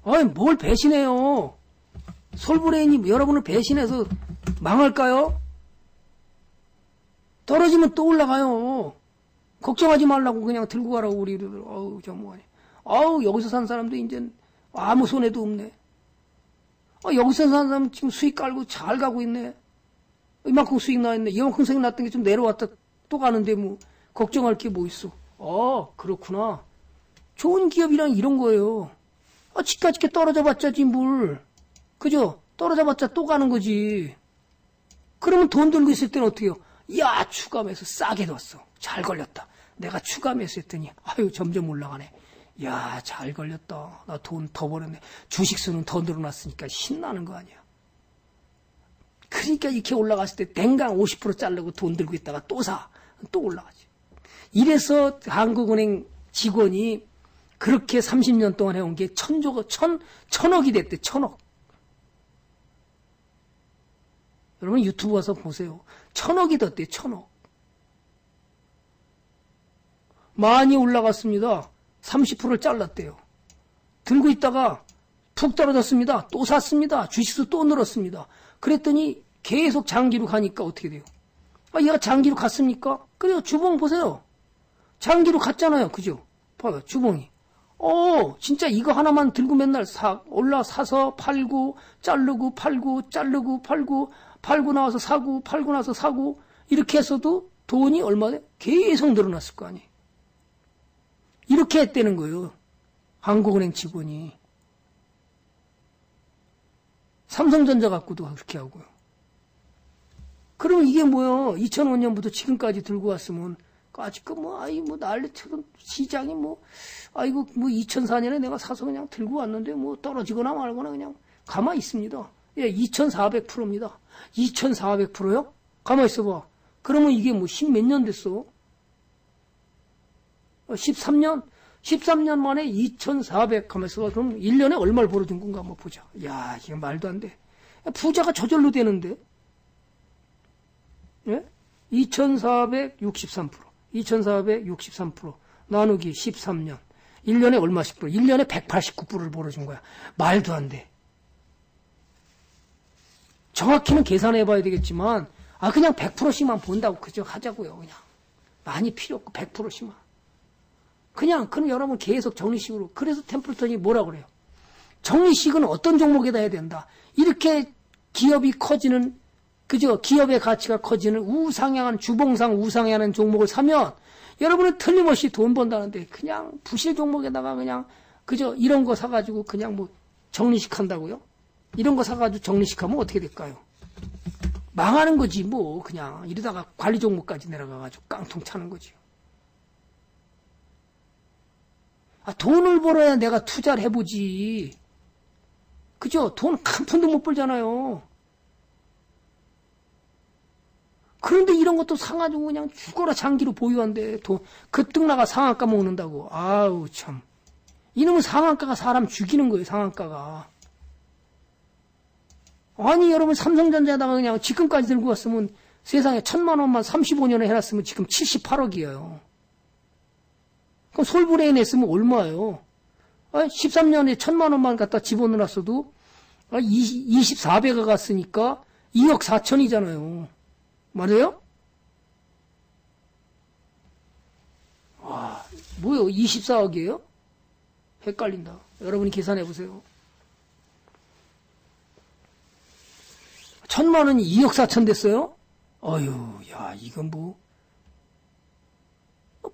아니, 뭘 배신해요? 솔브레인이 여러분을 배신해서 망할까요? 떨어지면 또 올라가요. 걱정하지 말라고 그냥 들고 가라고 우리들. 어우, 정말. 아우, 여기서 산 사람도 이제 아무 손해도 없네. 아, 여기서 산 사람 지금 수익 깔고 잘 가고 있네. 이만큼 수익 나왔네. 이만큼 수익 났던 게 좀 내려왔다 또 가는데 뭐 걱정할 게 뭐 있어. 아, 그렇구나. 좋은 기업이란 이런 거예요. 아, 집까지 떨어져봤자지 뭘. 그죠? 떨어져봤자 또 가는 거지. 그러면 돈 들고 있을 때는 어떻게 해요? 야, 추가 매수 싸게 넣었어. 잘 걸렸다. 내가 추가 매수했더니 아유, 점점 올라가네. 야, 잘 걸렸다. 나 돈 더 벌었네. 주식수는 더 늘어났으니까 신나는 거 아니야. 그러니까 이렇게 올라갔을 때 댕강 50% 자르고 돈 들고 있다가 또 사. 또 올라가지. 이래서 한국은행 직원이 그렇게 30년 동안 해온 게 천억이 됐대. 천억. 여러분 유튜브 와서 보세요. 천억이 됐대. 천억. 많이 올라갔습니다. 30%를 잘랐대요. 들고 있다가 푹 떨어졌습니다. 또 샀습니다. 주식수 또 늘었습니다. 그랬더니 계속 장기로 가니까 어떻게 돼요? 아, 얘가 장기로 갔습니까? 그래요. 주봉 보세요. 장기로 갔잖아요. 그죠? 봐요. 주봉이. 진짜 이거 하나만 들고 맨날 사서 팔고, 자르고, 팔고, 자르고, 팔고, 팔고 나와서 사고, 팔고 나서 사고, 이렇게 해서도 돈이 얼마 돼? 계속 늘어났을 거 아니에요. 이렇게 했다는 거예요. 한국은행 직원이. 삼성전자 갖고도 그렇게 하고요. 그러면 이게 뭐예요? 2005년부터 지금까지 들고 왔으면, 아직도 난리처럼 시장이 아이고 2004년에 내가 사서 그냥 들고 왔는데 떨어지거나 말거나 그냥 가만히 있습니다. 예, 2400%입니다. 2400%요? 가만히 있어봐. 그러면 이게 10몇 년 됐어? 13년? 13년 만에 2400 가만히 있어봐. 그럼 1년에 얼마를 벌어준 건가 한번 보자. 야, 이거 말도 안 돼. 부자가 저절로 되는데. 예? 2463%. 2463% 나누기 13년. 1년에 얼마씩 벌어? 1년에 189%를 벌어준 거야. 말도 안 돼. 정확히는 계산해봐야 되겠지만, 그냥 100%씩만 본다고 그저 하자고요, 그냥. 많이 필요 없고, 100%씩만. 그럼 여러분 계속 정리식으로. 그래서 템플턴이 뭐라 그래요? 정리식은 어떤 종목에다 해야 된다. 이렇게 기업이 커지는, 그죠? 기업의 가치가 커지는 우상향한, 주봉상 우상향하는 종목을 사면 여러분은 틀림없이 돈 번다는데 그냥 부실 종목에다가 그냥, 그죠? 이런 거 사가지고 그냥 정리식 한다고요? 이런 거 사가지고 정리식 하면 어떻게 될까요? 망하는 거지, 그냥. 이러다가 관리 종목까지 내려가가지고 깡통 차는 거지. 돈을 벌어야 내가 투자를 해보지. 그죠? 돈 한 푼도 못 벌잖아요. 그런데 이런 것도 사가지고 그냥 죽어라 장기로 보유한대. 급등나가 상한가 먹는다고. 아우, 참. 이놈은 상한가가 사람 죽이는 거예요, 상한가가. 아니, 여러분 삼성전자에다가 그냥 지금까지 들고 왔으면 세상에 1000만 원만 35년에 해놨으면 지금 78억이에요. 그럼 솔브레인 했으면 얼마예요? 13년에 1000만 원만 갖다 집어넣어놨어도 24배가 갔으니까 2억 4천이잖아요. 맞아요? 와, 뭐요? 24억이에요? 헷갈린다. 여러분이 계산해보세요. 1000만원이 2억 4천 됐어요? 어휴, 야, 이건 뭐.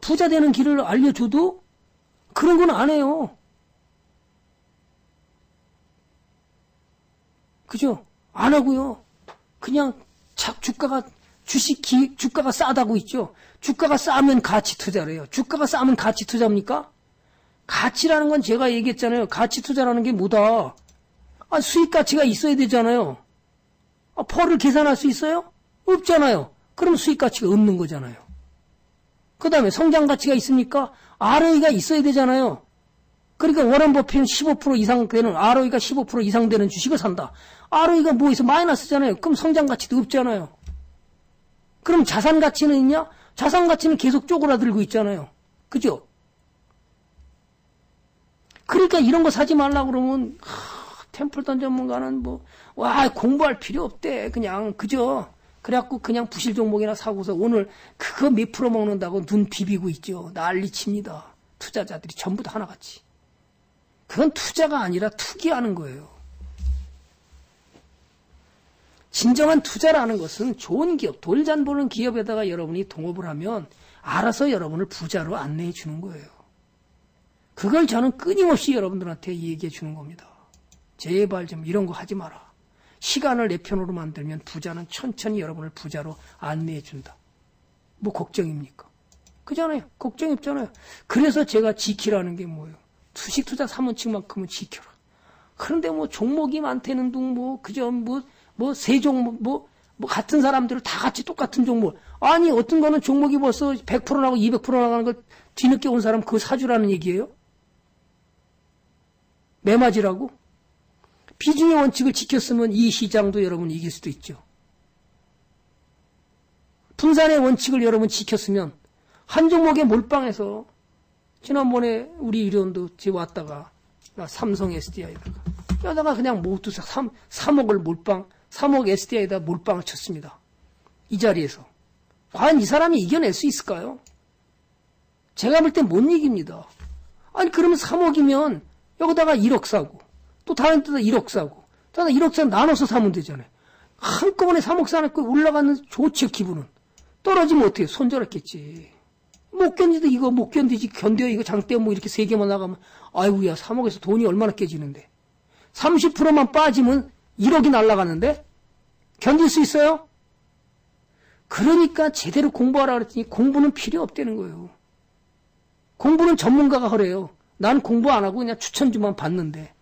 부자 되는 길을 알려줘도 그런 건 안 해요. 그죠? 안 하고요. 그냥 주가가 싸다고 있죠. 주가가 싸면 가치 투자를 해요. 주가가 싸면 가치 투자입니까? 가치라는 건 제가 얘기했잖아요. 가치 투자라는 게 뭐다. 아, 수익 가치가 있어야 되잖아요. 아, 펄을 계산할 수 있어요? 없잖아요. 그럼 수익 가치가 없는 거잖아요. 그 다음에 성장 가치가 있습니까? ROE가 있어야 되잖아요. 그러니까 워런 버핏은 15% 이상 되는, ROE가 15% 이상 되는 주식을 산다. ROE가 뭐 있어? 마이너스잖아요. 그럼 성장 가치도 없잖아요. 그럼 자산 가치는 있냐? 자산 가치는 계속 쪼그라들고 있잖아요. 그죠? 그러니까 이런 거 사지 말라고 그러면, 템플턴 전문가는 뭐, 와, 공부할 필요 없대. 그냥, 그죠? 그래갖고 그냥 부실 종목이나 사고서 오늘 그거 몇 프로 먹는다고 눈 비비고 있죠. 난리 칩니다. 투자자들이 전부 다 하나같이. 그건 투자가 아니라 투기하는 거예요. 진정한 투자라는 것은 좋은 기업, 돈 잘 버는 기업에다가 여러분이 동업을 하면 알아서 여러분을 부자로 안내해 주는 거예요. 그걸 저는 끊임없이 여러분들한테 얘기해 주는 겁니다. 제발 좀 이런 거 하지 마라. 시간을 내 편으로 만들면 부자는 천천히 여러분을 부자로 안내해준다. 뭐 걱정입니까? 그잖아요. 걱정이 없잖아요. 그래서 제가 지키라는 게 뭐예요? 주식 투자 3원칙만큼은 지켜라. 그런데 뭐 종목이 많다는 둥 뭐 그저 뭐 세 종목 뭐 같은 사람들을 다 같이 똑같은 종목. 아니 어떤 거는 종목이 벌써 100% 나가고 200% 나가는 걸 뒤늦게 온 사람 그거 사주라는 얘기예요? 매맞이라고? 비중의 원칙을 지켰으면 이 시장도 여러분이 이길 수도 있죠. 분산의 원칙을 여러분 지켰으면 한 종목에 몰빵해서 지난번에 우리 의료원도 왔다가 삼성 SDI에다가 여다가 그냥 모두 3억을 몰빵, 3억 SDI에다 몰빵을 쳤습니다. 이 자리에서. 과연 이 사람이 이겨낼 수 있을까요? 제가 볼 땐 못 이깁니다. 아니 그러면 3억이면 여기다가 1억 사고 또 다른 데다 1억 사고, 또 다른 1억 사고 나눠서 사면 되잖아요. 한꺼번에 3억 사니까 올라가는 좋지요, 기분은. 떨어지면 어떻게 손절했겠지. 못 견디도 이거 못 견디지, 견뎌, 이거 장대 뭐 이렇게 3개만 나가면, 아이고야, 3억에서 돈이 얼마나 깨지는데. 30%만 빠지면 1억이 날아가는데? 견딜 수 있어요? 그러니까 제대로 공부하라 그랬더니 공부는 필요 없다는 거예요. 공부는 전문가가 하래요. 난 공부 안 하고 그냥 추천주만 봤는데.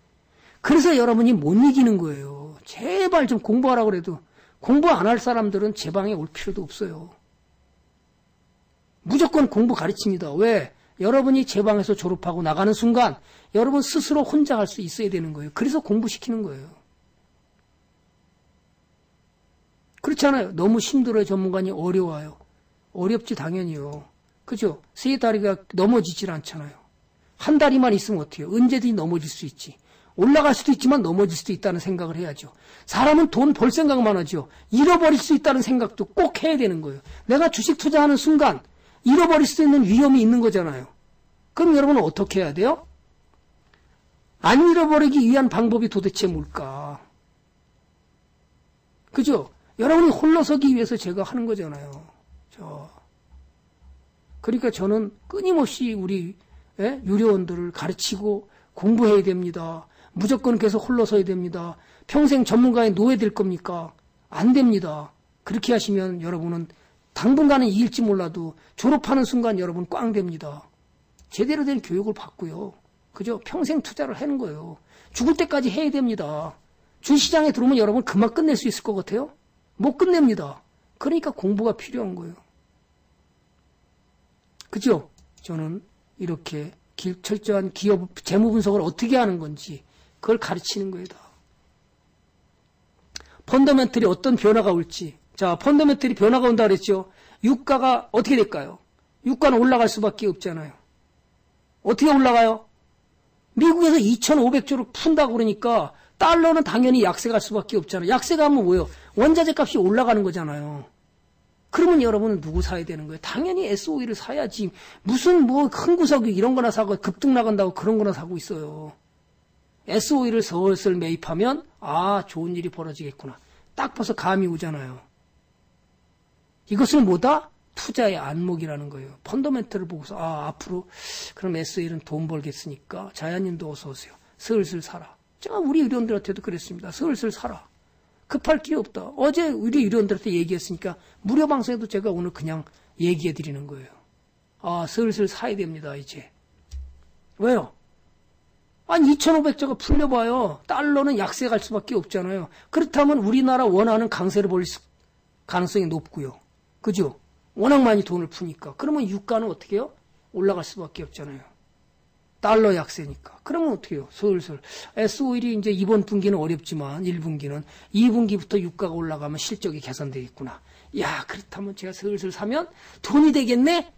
그래서 여러분이 못 이기는 거예요. 제발 좀 공부하라고 그래도 공부 안 할 사람들은 제 방에 올 필요도 없어요. 무조건 공부 가르칩니다. 왜? 여러분이 제 방에서 졸업하고 나가는 순간 여러분 스스로 혼자 할 수 있어야 되는 거예요. 그래서 공부시키는 거예요. 그렇잖아요. 너무 힘들어요. 전문가니 어려워요. 어렵지 당연히요. 그죠? 세 다리가 넘어지질 않잖아요. 한 다리만 있으면 어때요? 언제든지 넘어질 수 있지. 올라갈 수도 있지만 넘어질 수도 있다는 생각을 해야죠. 사람은 돈 벌 생각만 하죠. 잃어버릴 수 있다는 생각도 꼭 해야 되는 거예요. 내가 주식 투자하는 순간 잃어버릴 수도 있는 위험이 있는 거잖아요. 그럼 여러분은 어떻게 해야 돼요? 안 잃어버리기 위한 방법이 도대체 뭘까? 그죠? 여러분이 홀로서기 위해서 제가 하는 거잖아요. 그러니까 저는 끊임없이 우리 유료원들을 가르치고 공부해야 됩니다. 무조건 계속 홀로서야 됩니다. 평생 전문가의 노예 될 겁니까? 안 됩니다. 그렇게 하시면 여러분은 당분간은 이길지 몰라도 졸업하는 순간 여러분 꽝 됩니다. 제대로 된 교육을 받고요. 그죠? 평생 투자를 하는 거예요. 죽을 때까지 해야 됩니다. 주시장에 들어오면 여러분 그만 끝낼 수 있을 것 같아요? 못 끝냅니다. 그러니까 공부가 필요한 거예요. 그죠? 저는 이렇게 철저한 기업 재무 분석을 어떻게 하는 건지 그걸 가르치는 거예요. 펀더멘털이 어떤 변화가 올지. 자, 펀더멘털이 변화가 온다 그랬죠. 유가가 어떻게 될까요? 유가는 올라갈 수밖에 없잖아요. 어떻게 올라가요? 미국에서 2,500조를 푼다고 그러니까 달러는 당연히 약세갈 수밖에 없잖아요. 약세가면 뭐예요? 원자재 값이 올라가는 거잖아요. 그러면 여러분은 누구 사야 되는 거예요? 당연히 SOE를 사야지. 무슨 뭐 흥구석유 이런 거나 사고 급등 나간다고 그런 거나 사고 있어요. SOE를 슬슬 매입하면 아, 좋은 일이 벌어지겠구나. 딱 봐서 감이 오잖아요. 이것은 뭐다? 투자의 안목이라는 거예요. 펀더멘털을 보고서 아, 앞으로 그럼 SOE는 돈 벌겠으니까 자야님도 어서 오세요. 슬슬 사라. 제가 우리 의료원들한테도 그랬습니다. 슬슬 사라. 급할 길이 없다. 어제 우리 의료원들한테 얘기했으니까 무료 방송에도 제가 오늘 그냥 얘기해 드리는 거예요. 아, 슬슬 사야 됩니다. 이제. 왜요? 한 2,500자가 풀려봐요. 달러는 약세 갈 수밖에 없잖아요. 그렇다면 우리나라 원하는 강세를 벌릴 가능성이 높고요. 그죠? 워낙 많이 돈을 푸니까. 그러면 유가는 어떻게 해요? 올라갈 수밖에 없잖아요. 달러 약세니까. 그러면 어떻게 해요? 슬슬. SOEL이 이제 이번 분기는 어렵지만 1분기는 2분기부터 유가가 올라가면 실적이 개선되겠구나. 야, 그렇다면 제가 슬슬 사면 돈이 되겠네?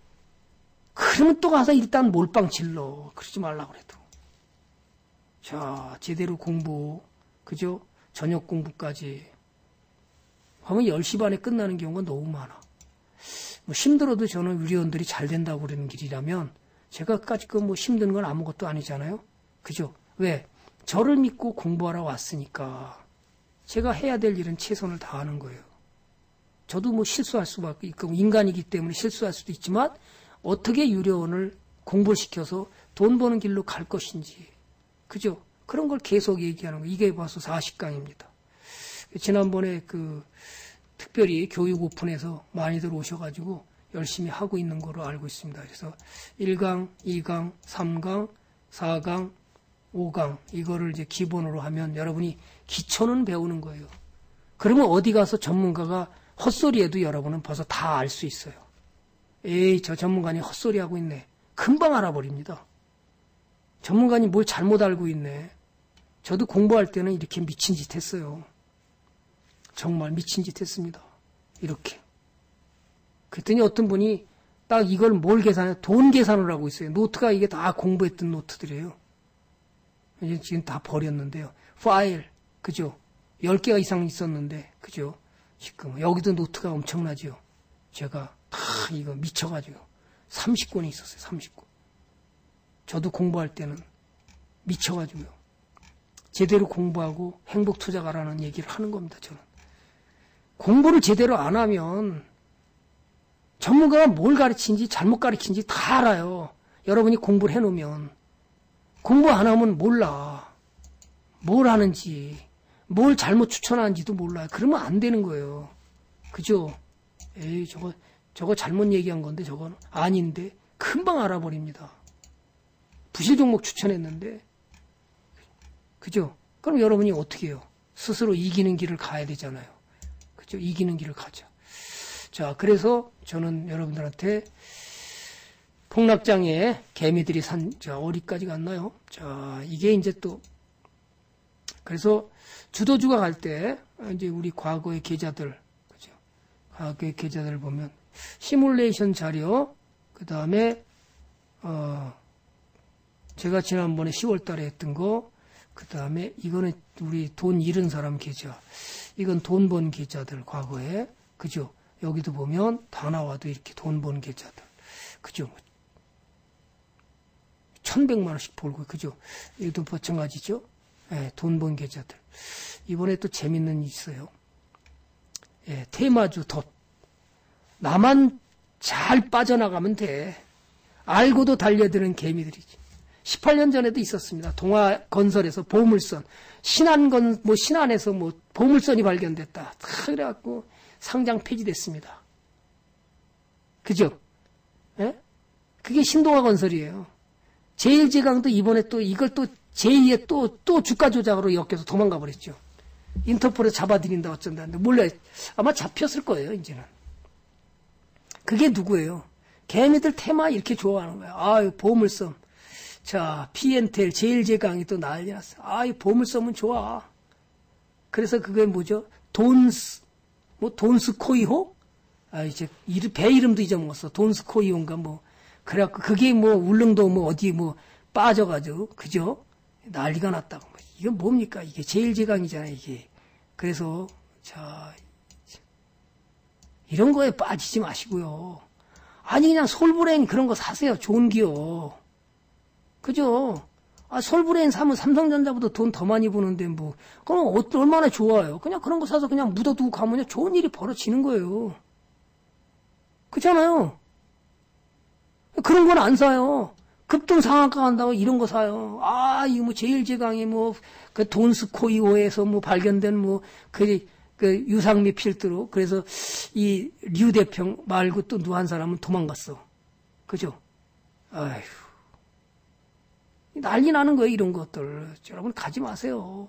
그러면 또 가서 일단 몰빵 질러. 그러지 말라고 그래도. 자, 제대로 공부. 그죠? 저녁 공부까지. 하면 10시 반에 끝나는 경우가 너무 많아. 뭐 힘들어도 저는 의료원들이 잘 된다고 그러는 길이라면 제가 까짓껏 뭐 힘든 건 아무것도 아니잖아요. 그죠? 왜? 저를 믿고 공부하러 왔으니까 제가 해야 될 일은 최선을 다하는 거예요. 저도 뭐 실수할 수밖에 있고 인간이기 때문에 실수할 수도 있지만 어떻게 의료원을 공부시켜서 돈 버는 길로 갈 것인지. 그죠? 그런 걸 계속 얘기하는 거예요. 이게 벌써 40강입니다. 지난번에 그 특별히 교육 오픈해서 많이들 오셔가지고 열심히 하고 있는 거로 알고 있습니다. 그래서 1강, 2강, 3강, 4강, 5강 이거를 이제 기본으로 하면 여러분이 기초는 배우는 거예요. 그러면 어디 가서 전문가가 헛소리해도 여러분은 벌써 다 알 수 있어요. 에이, 저 전문가님 헛소리하고 있네. 금방 알아버립니다. 전문가님 뭘 잘못 알고 있네. 저도 공부할 때는 이렇게 미친 짓 했어요. 정말 미친 짓 했습니다. 이렇게. 그랬더니 어떤 분이 딱 이걸 뭘 계산해? 돈 계산을 하고 있어요. 노트가 이게 다 공부했던 노트들이에요. 이제 지금 다 버렸는데요. 파일, 그죠? 10개가 이상 있었는데, 그죠? 지금 여기도 노트가 엄청나죠? 제가 다 이거 미쳐가지고 30권이 있었어요. 30권. 저도 공부할 때는 미쳐가지고요. 제대로 공부하고 행복 투자가라는 얘기를 하는 겁니다. 저는 공부를 제대로 안 하면 전문가가 뭘 가르친지 잘못 가르친지 다 알아요. 여러분이 공부를 해놓으면 공부 안 하면 몰라. 뭘 하는지 뭘 잘못 추천하는지도 몰라요. 그러면 안 되는 거예요. 그죠? 에이, 저거 잘못 얘기한 건데 저건 아닌데 금방 알아버립니다. 부실 종목 추천했는데 그죠? 그럼 여러분이 어떻게 해요? 스스로 이기는 길을 가야 되잖아요. 그죠? 이기는 길을 가죠. 자, 그래서 저는 여러분들한테 폭락장에 개미들이 산, 자, 어디까지 갔나요? 자, 이게 이제 또, 그래서 주도주가 갈 때, 이제 우리 과거의 계좌들, 그죠? 과거의 계좌들 보면, 시뮬레이션 자료, 그 다음에, 제가 지난번에 10월 달에 했던 거, 그 다음에 이거는 우리 돈 잃은 사람 계좌, 이건 돈 번 계좌들 과거에, 그죠? 여기도 보면 다 나와도 이렇게 돈 번 계좌들, 그죠? 1,100만 원씩 벌고, 그죠? 이것도 마찬가지죠? 예, 돈 번 계좌들. 이번에 또 재밌는 게 있어요. 예, 테마주 덫. 나만 잘 빠져나가면 돼. 알고도 달려드는 개미들이지. 18년 전에도 있었습니다. 동아건설에서 보물선, 신안에서 뭐 보물선이 발견됐다. 다 그래갖고 상장 폐지됐습니다. 그죠? 예? 그게 신동아건설이에요. 제일제강도 이번에 또 이걸 또 제2의 또 주가 조작으로 엮여서 도망가 버렸죠. 인터폴에 잡아들인다 어쩐다는데 몰라 아마 잡혔을 거예요. 이제는. 그게 누구예요? 개미들 테마 이렇게 좋아하는 거예요. 아유 보물선. 자, P&L, 제일제강이 또 난리 났어. 아이, 보물섬은 좋아. 그래서 그게 뭐죠? 돈스코이호? 아, 이제, 배 이름도 잊어먹었어. 돈스코이호인가, 뭐. 그래갖고, 그게 뭐, 울릉도 뭐, 어디 뭐, 빠져가지고, 그죠? 난리가 났다고. 이거 뭡니까? 이게 제일 제강이잖아요, 이게. 그래서, 자, 이런 거에 빠지지 마시고요. 아니, 그냥 솔브레인 그런 거 사세요. 좋은 기업. 그죠? 아, 솔브레인 사면 삼성전자보다 돈 더 많이 버는데 뭐. 그럼 얼마나 좋아요. 그냥 그런 거 사서 그냥 묻어두고 가면요. 좋은 일이 벌어지는 거예요. 그렇잖아요. 그런 건 안 사요. 급등 상한가 한다고 이런 거 사요. 아, 이거 뭐 제일제강이 뭐, 그 돈스코이오에서 뭐 발견된 뭐, 그 유상미 필두로. 그래서 이 류대평 말고 또 누구 한 사람은 도망갔어. 그죠? 아휴. 난리 나는 거예요, 이런 것들. 여러분, 가지 마세요.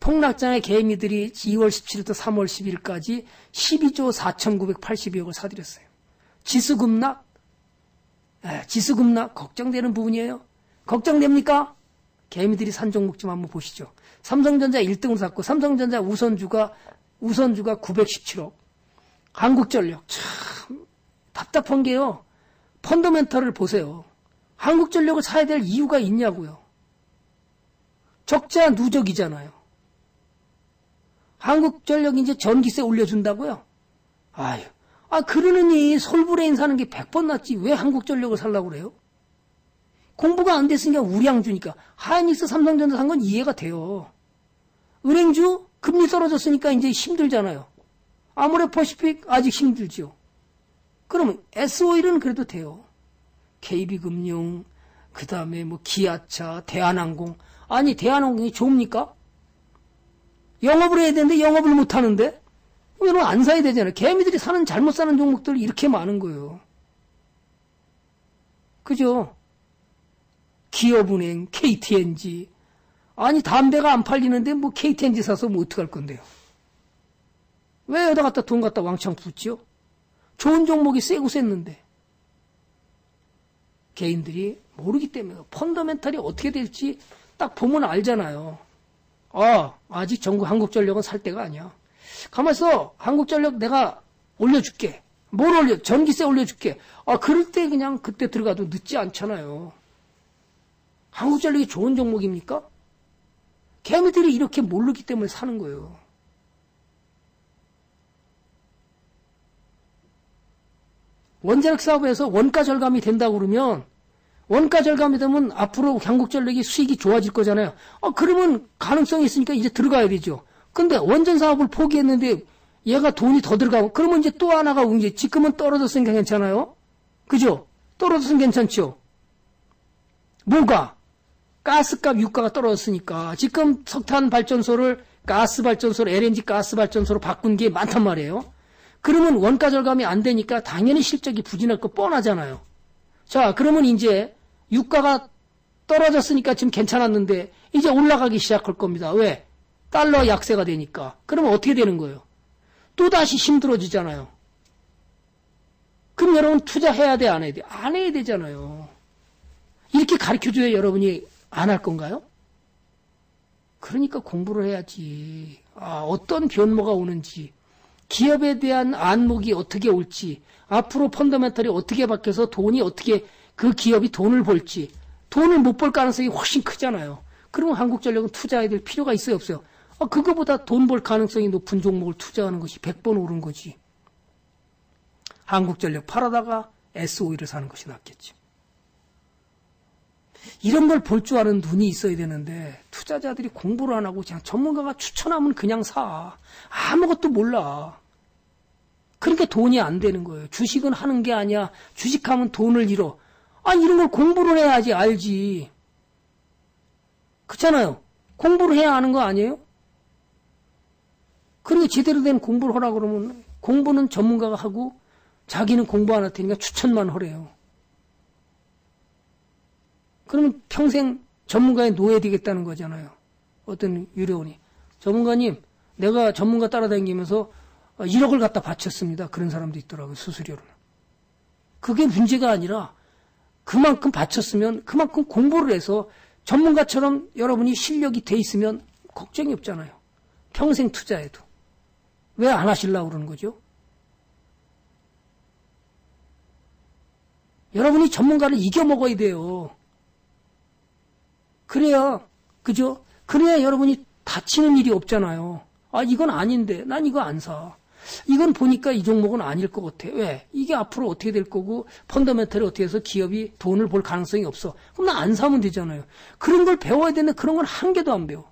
폭락장의 개미들이 2월 17일부터 3월 10일까지 12조 4,982억을 사들였어요. 지수 급락? 에, 지수 급락 걱정되는 부분이에요. 걱정됩니까? 개미들이 산 종목 좀 한번 보시죠. 삼성전자 1등으로 샀고, 삼성전자 우선주가 917억. 한국전력. 참, 답답한 게요. 펀더멘털을 보세요. 한국전력을 사야 될 이유가 있냐고요. 적자 누적이잖아요. 한국전력이 이제 전기세 올려준다고요? 아유. 아, 그러느니 솔브레인 사는 게 100번 낫지 왜 한국전력을 살라고 그래요? 공부가 안 됐으니까 우량주니까. 하이닉스 삼성전자 산 건 이해가 돼요. 은행주 금리 떨어졌으니까 이제 힘들잖아요. 아모레퍼시픽 아직 힘들죠. 그러면 SO일은 그래도 돼요. KB금융, 그 다음에 뭐 기아차, 대한항공. 아니, 대한항공이 좋습니까? 영업을 해야 되는데 영업을 못하는데? 이런 안 사야 되잖아요. 개미들이 사는, 잘못 사는 종목들 이렇게 많은 거예요. 그죠? 기업은행, KT&G. 아니, 담배가 안 팔리는데 뭐 KT&G 사서 뭐 어떡할 건데요? 왜 여기다 갖다 돈 갖다 왕창 붓죠? 좋은 종목이 세고 셌는데. 개인들이 모르기 때문에. 펀더멘털이 어떻게 될지 딱 보면 알잖아요. 아, 아직 한국전력은 살 때가 아니야. 가만 있어. 한국전력 내가 올려줄게. 뭘 올려? 전기세 올려줄게. 아, 그럴 때 그냥 그때 들어가도 늦지 않잖아요. 한국전력이 좋은 종목입니까? 개미들이 이렇게 모르기 때문에 사는 거예요. 원자력 사업에서 원가 절감이 된다고 그러면, 원가 절감이 되면 앞으로 한국전력이 수익이 좋아질 거잖아요. 아, 그러면 가능성이 있으니까 이제 들어가야 되죠. 근데 원전 사업을 포기했는데 얘가 돈이 더 들어가고, 그러면 이제 또 하나가 이제 지금은 떨어졌으니까 괜찮아요? 그죠? 떨어졌으면 괜찮죠? 뭐가? 가스값, 유가가 떨어졌으니까. 지금 석탄 발전소를 가스 발전소로, LNG 가스 발전소로 바꾼 게 많단 말이에요. 그러면 원가 절감이 안 되니까 당연히 실적이 부진할 거 뻔하잖아요. 자, 그러면 이제 유가가 떨어졌으니까 지금 괜찮았는데 이제 올라가기 시작할 겁니다. 왜? 달러 약세가 되니까. 그러면 어떻게 되는 거예요? 또다시 힘들어지잖아요. 그럼 여러분 투자해야 돼, 안 해야 돼? 안 해야 되잖아요. 이렇게 가르쳐줘야 여러분이 안 할 건가요? 그러니까 공부를 해야지. 아, 어떤 변모가 오는지, 기업에 대한 안목이 어떻게 올지, 앞으로 펀더멘털이 어떻게 바뀌어서 돈이 어떻게, 그 기업이 돈을 벌지, 돈을 못 벌 가능성이 훨씬 크잖아요. 그러면 한국전력은 투자해야 될 필요가 있어요, 없어요? 아, 그거보다 돈 벌 가능성이 높은 종목을 투자하는 것이 100번 옳은 거지. 한국전력 팔아다가 SOE를 사는 것이 낫겠지. 이런 걸 볼 줄 아는 눈이 있어야 되는데 투자자들이 공부를 안 하고 그냥 전문가가 추천하면 그냥 사. 아무것도 몰라. 그러니까 돈이 안 되는 거예요. 주식은 하는 게 아니야. 주식하면 돈을 잃어. 아, 이런 걸 공부를 해야지 알지. 그렇잖아요. 공부를 해야 하는 거 아니에요? 그런데 제대로 된 공부를 하라 그러면 공부는 전문가가 하고 자기는 공부 안 할 테니까 추천만 하래요. 그러면 평생 전문가의 노예 되겠다는 거잖아요. 어떤 유료원이. 전문가님, 내가 전문가 따라다니면서 1억을 갖다 바쳤습니다. 그런 사람도 있더라고요. 수수료를. 그게 문제가 아니라 그만큼 바쳤으면 그만큼 공부를 해서 전문가처럼 여러분이 실력이 돼 있으면 걱정이 없잖아요. 평생 투자해도. 왜 안 하시려고 그러는 거죠? 여러분이 전문가를 이겨먹어야 돼요. 그래야, 그죠? 그래야 여러분이 다치는 일이 없잖아요. 아, 이건 아닌데. 난 이거 안 사. 이건 보니까 이 종목은 아닐 것 같아. 왜? 이게 앞으로 어떻게 될 거고 펀더멘털이 어떻게 해서 기업이 돈을 벌 가능성이 없어. 그럼 나 안 사면 되잖아요. 그런 걸 배워야 되는데 그런 걸 한 개도 안 배워.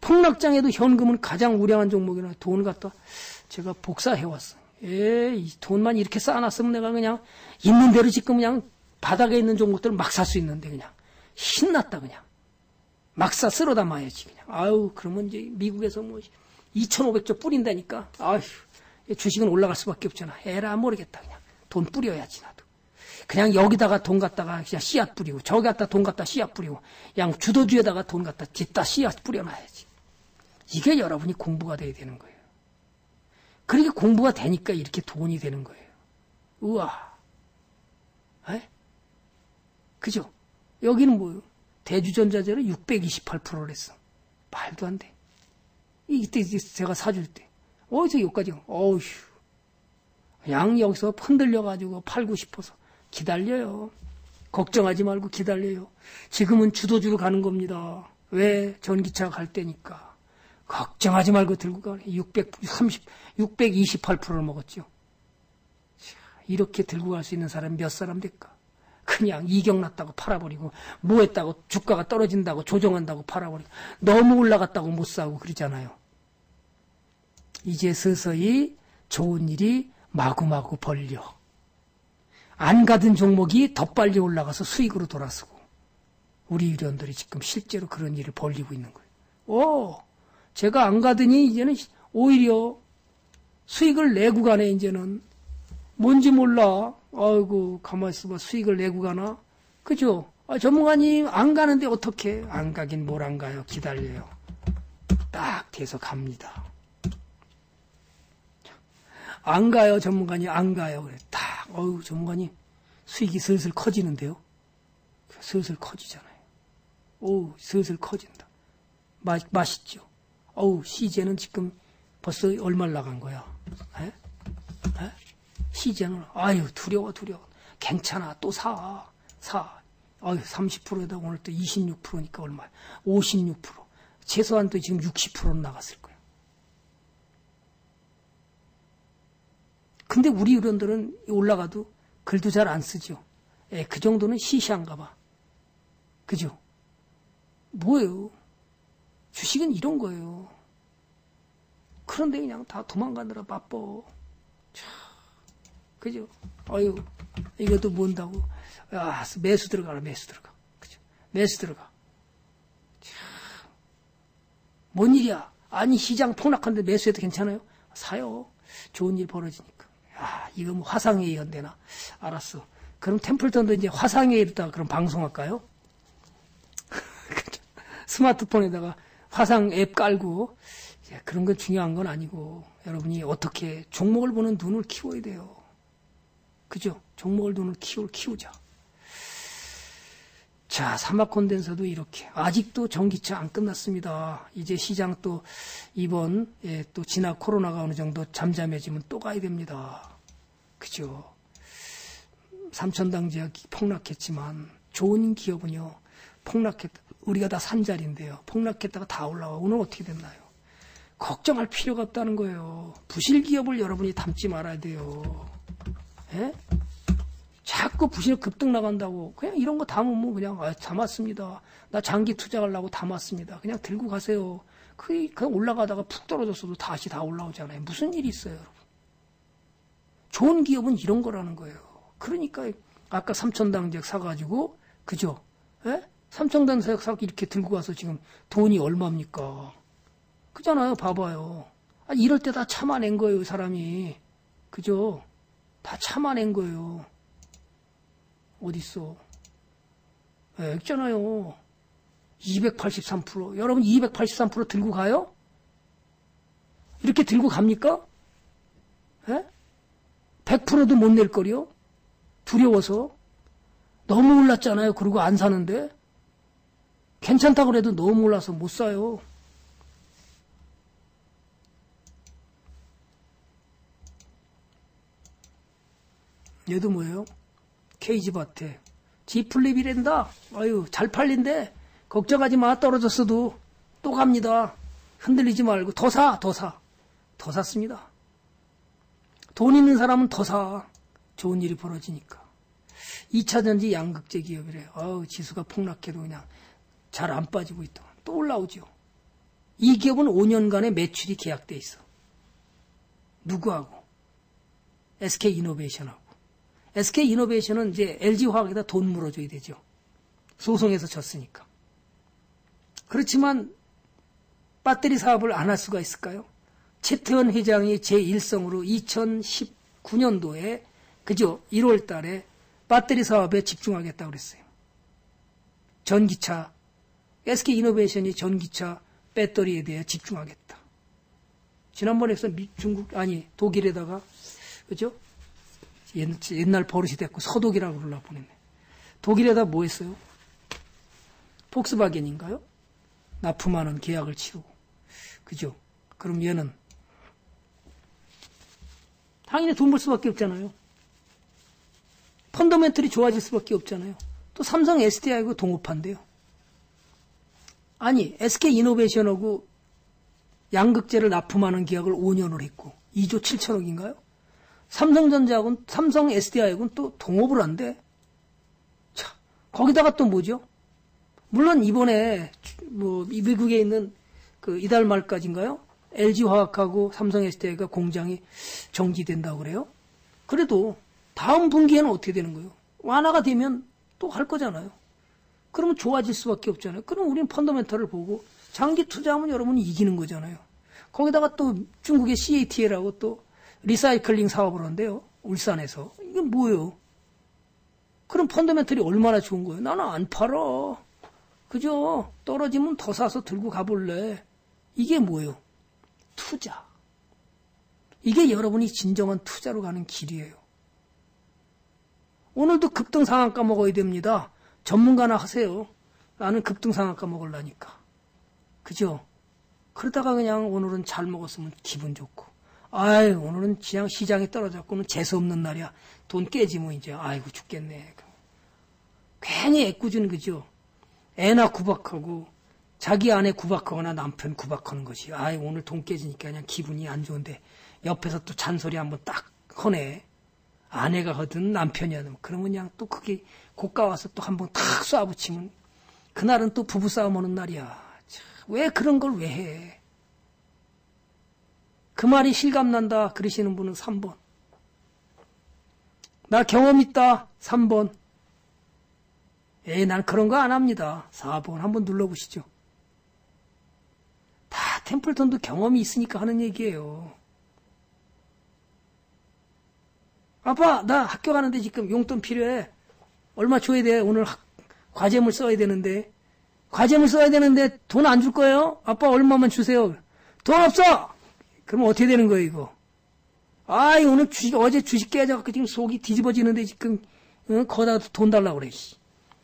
폭락장에도 현금은 가장 우량한 종목이나 돈 갖다 제가 복사해왔어. 에이, 돈만 이렇게 쌓아놨으면 내가 그냥 있는 대로 지금 그냥 바닥에 있는 종목들을 막 살 수 있는데 그냥 신났다 그냥. 막사 쓸어 담아야지 그냥. 아유, 그러면 이제 미국에서 뭐 2,500조 뿌린다니까. 아휴, 주식은 올라갈 수밖에 없잖아. 에라 모르겠다 그냥. 돈 뿌려야지 나도. 그냥 여기다가 돈 갖다가 그냥 씨앗 뿌리고 저기 갖다 돈 갖다 씨앗 뿌리고 그냥 주도주에다가 돈 갖다 뒤따 씨앗 뿌려놔야지. 이게 여러분이 공부가 돼야 되는 거예요. 그렇게 공부가 되니까 이렇게 돈이 되는 거예요. 우와. 에? 그죠? 여기는 뭐예요? 대주전자재를 628%를 했어. 말도 안 돼. 이때 제가 사줄 때. 어디서 여기까지, 어휴. 양 여기서 흔들려가지고 팔고 싶어서. 기다려요. 걱정하지 말고 기다려요. 지금은 주도주로 가는 겁니다. 왜? 전기차 갈 때니까. 걱정하지 말고 들고 가. 628%를 먹었죠. 이렇게 들고 갈 수 있는 사람 몇 사람 될까? 그냥 이경났다고 팔아버리고 뭐 했다고 주가가 떨어진다고 조정한다고 팔아버리고 너무 올라갔다고 못 사고 그러잖아요. 이제 서서히 좋은 일이 마구마구 벌려. 안 가던 종목이 더 빨리 올라가서 수익으로 돌아서고 우리 유련들이 지금 실제로 그런 일을 벌리고 있는 거예요. 오, 제가 안 가더니 이제는 오히려 수익을 내고 가네. 이제는 뭔지 몰라. 아이고, 가만 있어봐. 수익을 내고 가나? 그죠? 아, 전문가님, 안 가는데 어떻게? 안 가긴 뭘 안 가요. 기다려요. 딱 돼서 갑니다. 안 가요, 전문가님. 안 가요. 그래. 딱, 어우, 전문가님. 수익이 슬슬 커지는데요? 슬슬 커지잖아요. 오우, 슬슬 커진다. 맛있죠? 어우, 시제는 지금 벌써 얼마 나간 거야? 에? 에? 시제는, 아유, 두려워. 괜찮아, 또 사. 아유, 30%에다 오늘 또 26%니까 얼마야? 56%. 최소한 또 지금 60%는 나갔을 거야. 근데 우리 의원들은 올라가도 글도 잘 안 쓰죠. 예, 그 정도는 시시한가 봐. 그죠? 뭐예요? 주식은 이런 거예요. 그런데 그냥 다 도망가느라 바빠. 그죠? 어유, 이것도 뭔다고. 야, 매수 들어가. 그죠? 매수 들어가. 참, 뭔 일이야? 아니, 시장 폭락하는데 매수해도 괜찮아요? 사요. 좋은 일 벌어지니까. 야, 이거 뭐 화상회의 한대나? 알았어. 그럼 템플턴도 이제 화상회의로다가 그럼 방송할까요? 스마트폰에다가 화상 앱 깔고. 그런 건 중요한 건 아니고, 여러분이 어떻게 종목을 보는 눈을 키워야 돼요. 그죠? 종목을 돈을 키우자. 자, 사막 콘덴서도 이렇게. 아직도 전기차 안 끝났습니다. 이제 시장 또 이번, 예, 또 지나 코로나가 어느 정도 잠잠해지면 또 가야 됩니다. 그죠? 삼천당 제약이 폭락했지만 좋은 기업은요, 폭락했다. 우리가 다 산 자리인데요. 폭락했다가 다 올라와. 오늘 어떻게 됐나요? 걱정할 필요가 없다는 거예요. 부실 기업을 여러분이 닮지 말아야 돼요. 예? 자꾸 부실 급등 나간다고 그냥 이런 거 담으면 그냥, 아, 담았습니다. 나 장기 투자하려고 담았습니다. 그냥 들고 가세요. 그게 그냥 올라가다가 푹 떨어졌어도 다시 다 올라오잖아요. 무슨 일이 있어요, 여러분? 좋은 기업은 이런 거라는 거예요. 그러니까 아까 삼천당제약 사가지고, 그죠? 예? 삼천당제약 사고 이렇게 들고 와서 지금 돈이 얼마입니까? 그잖아요, 봐봐요. 아, 이럴 때 다 참아낸 거예요, 사람이. 그죠? 다 참아낸 거예요. 어딨어? 예, 있잖아요. 283%. 여러분 283% 들고 가요? 이렇게 들고 갑니까? 예? 100%도 못 낼 거요? 두려워서? 너무 올랐잖아요. 그러고 안 사는데? 괜찮다고 그래도 너무 올라서 못 사요. 얘도 뭐예요? KJ 바텍 G플립이란다. 아유, 잘 팔린대. 걱정하지 마. 떨어졌어도 또 갑니다. 흔들리지 말고 더 사, 더 사. 더 샀습니다. 돈 있는 사람은 더 사. 좋은 일이 벌어지니까. 2차전지 양극재 기업이래. 아우, 지수가 폭락해도 그냥 잘 안 빠지고 있다. 또 올라오죠. 이 기업은 5년간의 매출이 계약돼 있어. 누구하고? SK 이노베이션하고. SK 이노베이션은 이제 LG화학에다 돈 물어줘야 되죠. 소송에서 졌으니까. 그렇지만 배터리 사업을 안 할 수가 있을까요? 최태원 회장이 제1성으로 2019년도에 그죠? 1월 달에 배터리 사업에 집중하겠다고 그랬어요. 전기차, SK 이노베이션이 전기차 배터리에 대해 집중하겠다. 지난번에 중국, 아니, 독일에다가, 그죠? 옛날 버릇이 됐고, 서독이라고 그러나 보냈네. 독일에다 뭐 했어요? 폭스바겐인가요? 납품하는 계약을 치르고. 그죠? 그럼 얘는, 당연히 돈 벌 수밖에 없잖아요. 펀더멘털이 좋아질 수밖에 없잖아요. 또 삼성 SDI하고 동업한대요. 아니, SK 이노베이션하고 양극재를 납품하는 계약을 5년을 했고 2조 7천억인가요? 삼성전자하고는, 삼성 SDI하고는 또 동업을 한대. 자, 거기다가 또 뭐죠? 물론 이번에 뭐 미국에 있는 그 이달 말까지인가요? LG화학하고 삼성 SDI가 공장이 정지된다고 그래요. 그래도 다음 분기에는 어떻게 되는 거예요? 완화가 되면 또 할 거잖아요. 그러면 좋아질 수밖에 없잖아요. 그럼 우리는 펀더멘털을 보고 장기 투자하면 여러분이 이기는 거잖아요. 거기다가 또 중국의 CATL하고 또 리사이클링 사업을 한대요. 울산에서. 이게 뭐예요? 그럼 펀더멘털이 얼마나 좋은 거예요? 나는 안 팔아. 그죠? 떨어지면 더 사서 들고 가볼래. 이게 뭐예요? 투자. 이게 여러분이 진정한 투자로 가는 길이에요. 오늘도 급등 상한가 먹어야 됩니다. 전문가나 하세요. 나는 급등 상한가 먹으려니까. 그죠? 그러다가 그냥 오늘은 잘 먹었으면 기분 좋고, 아유, 오늘은 그냥 시장이 떨어졌고는 재수없는 날이야. 돈 깨지 뭐 이제. 아이고, 죽겠네. 괜히 애꿎은, 그죠? 애나 구박하고, 자기 아내 구박하거나 남편 구박하는 것이. 아이, 오늘 돈 깨지니까 그냥 기분이 안 좋은데, 옆에서 또 잔소리 한번 딱 허네. 아내가 하든 남편이 하든. 그러면 그냥 또 그게 고가 와서 또 한번 탁 쏴붙이면, 그날은 또 부부싸움 하는 날이야. 왜 그런 걸 왜 해? 그 말이 실감난다 그러시는 분은 3번. 나 경험 있다 3번. 에이, 난 그런 거 안 합니다 4번. 한번 눌러보시죠. 다 템플턴도 경험이 있으니까 하는 얘기예요. 아빠, 나 학교 가는데 지금 용돈 필요해. 얼마 줘야 돼? 오늘 과제물 써야 되는데. 과제물 써야 되는데 돈 안 줄 거예요? 아빠 얼마만 주세요. 돈 없어! 그럼 어떻게 되는 거예요, 이거? 아이, 오늘 어제 주식 깨져갖고 지금 속이 뒤집어지는데 지금, 응? 거다 돈 달라고 그래, 씨.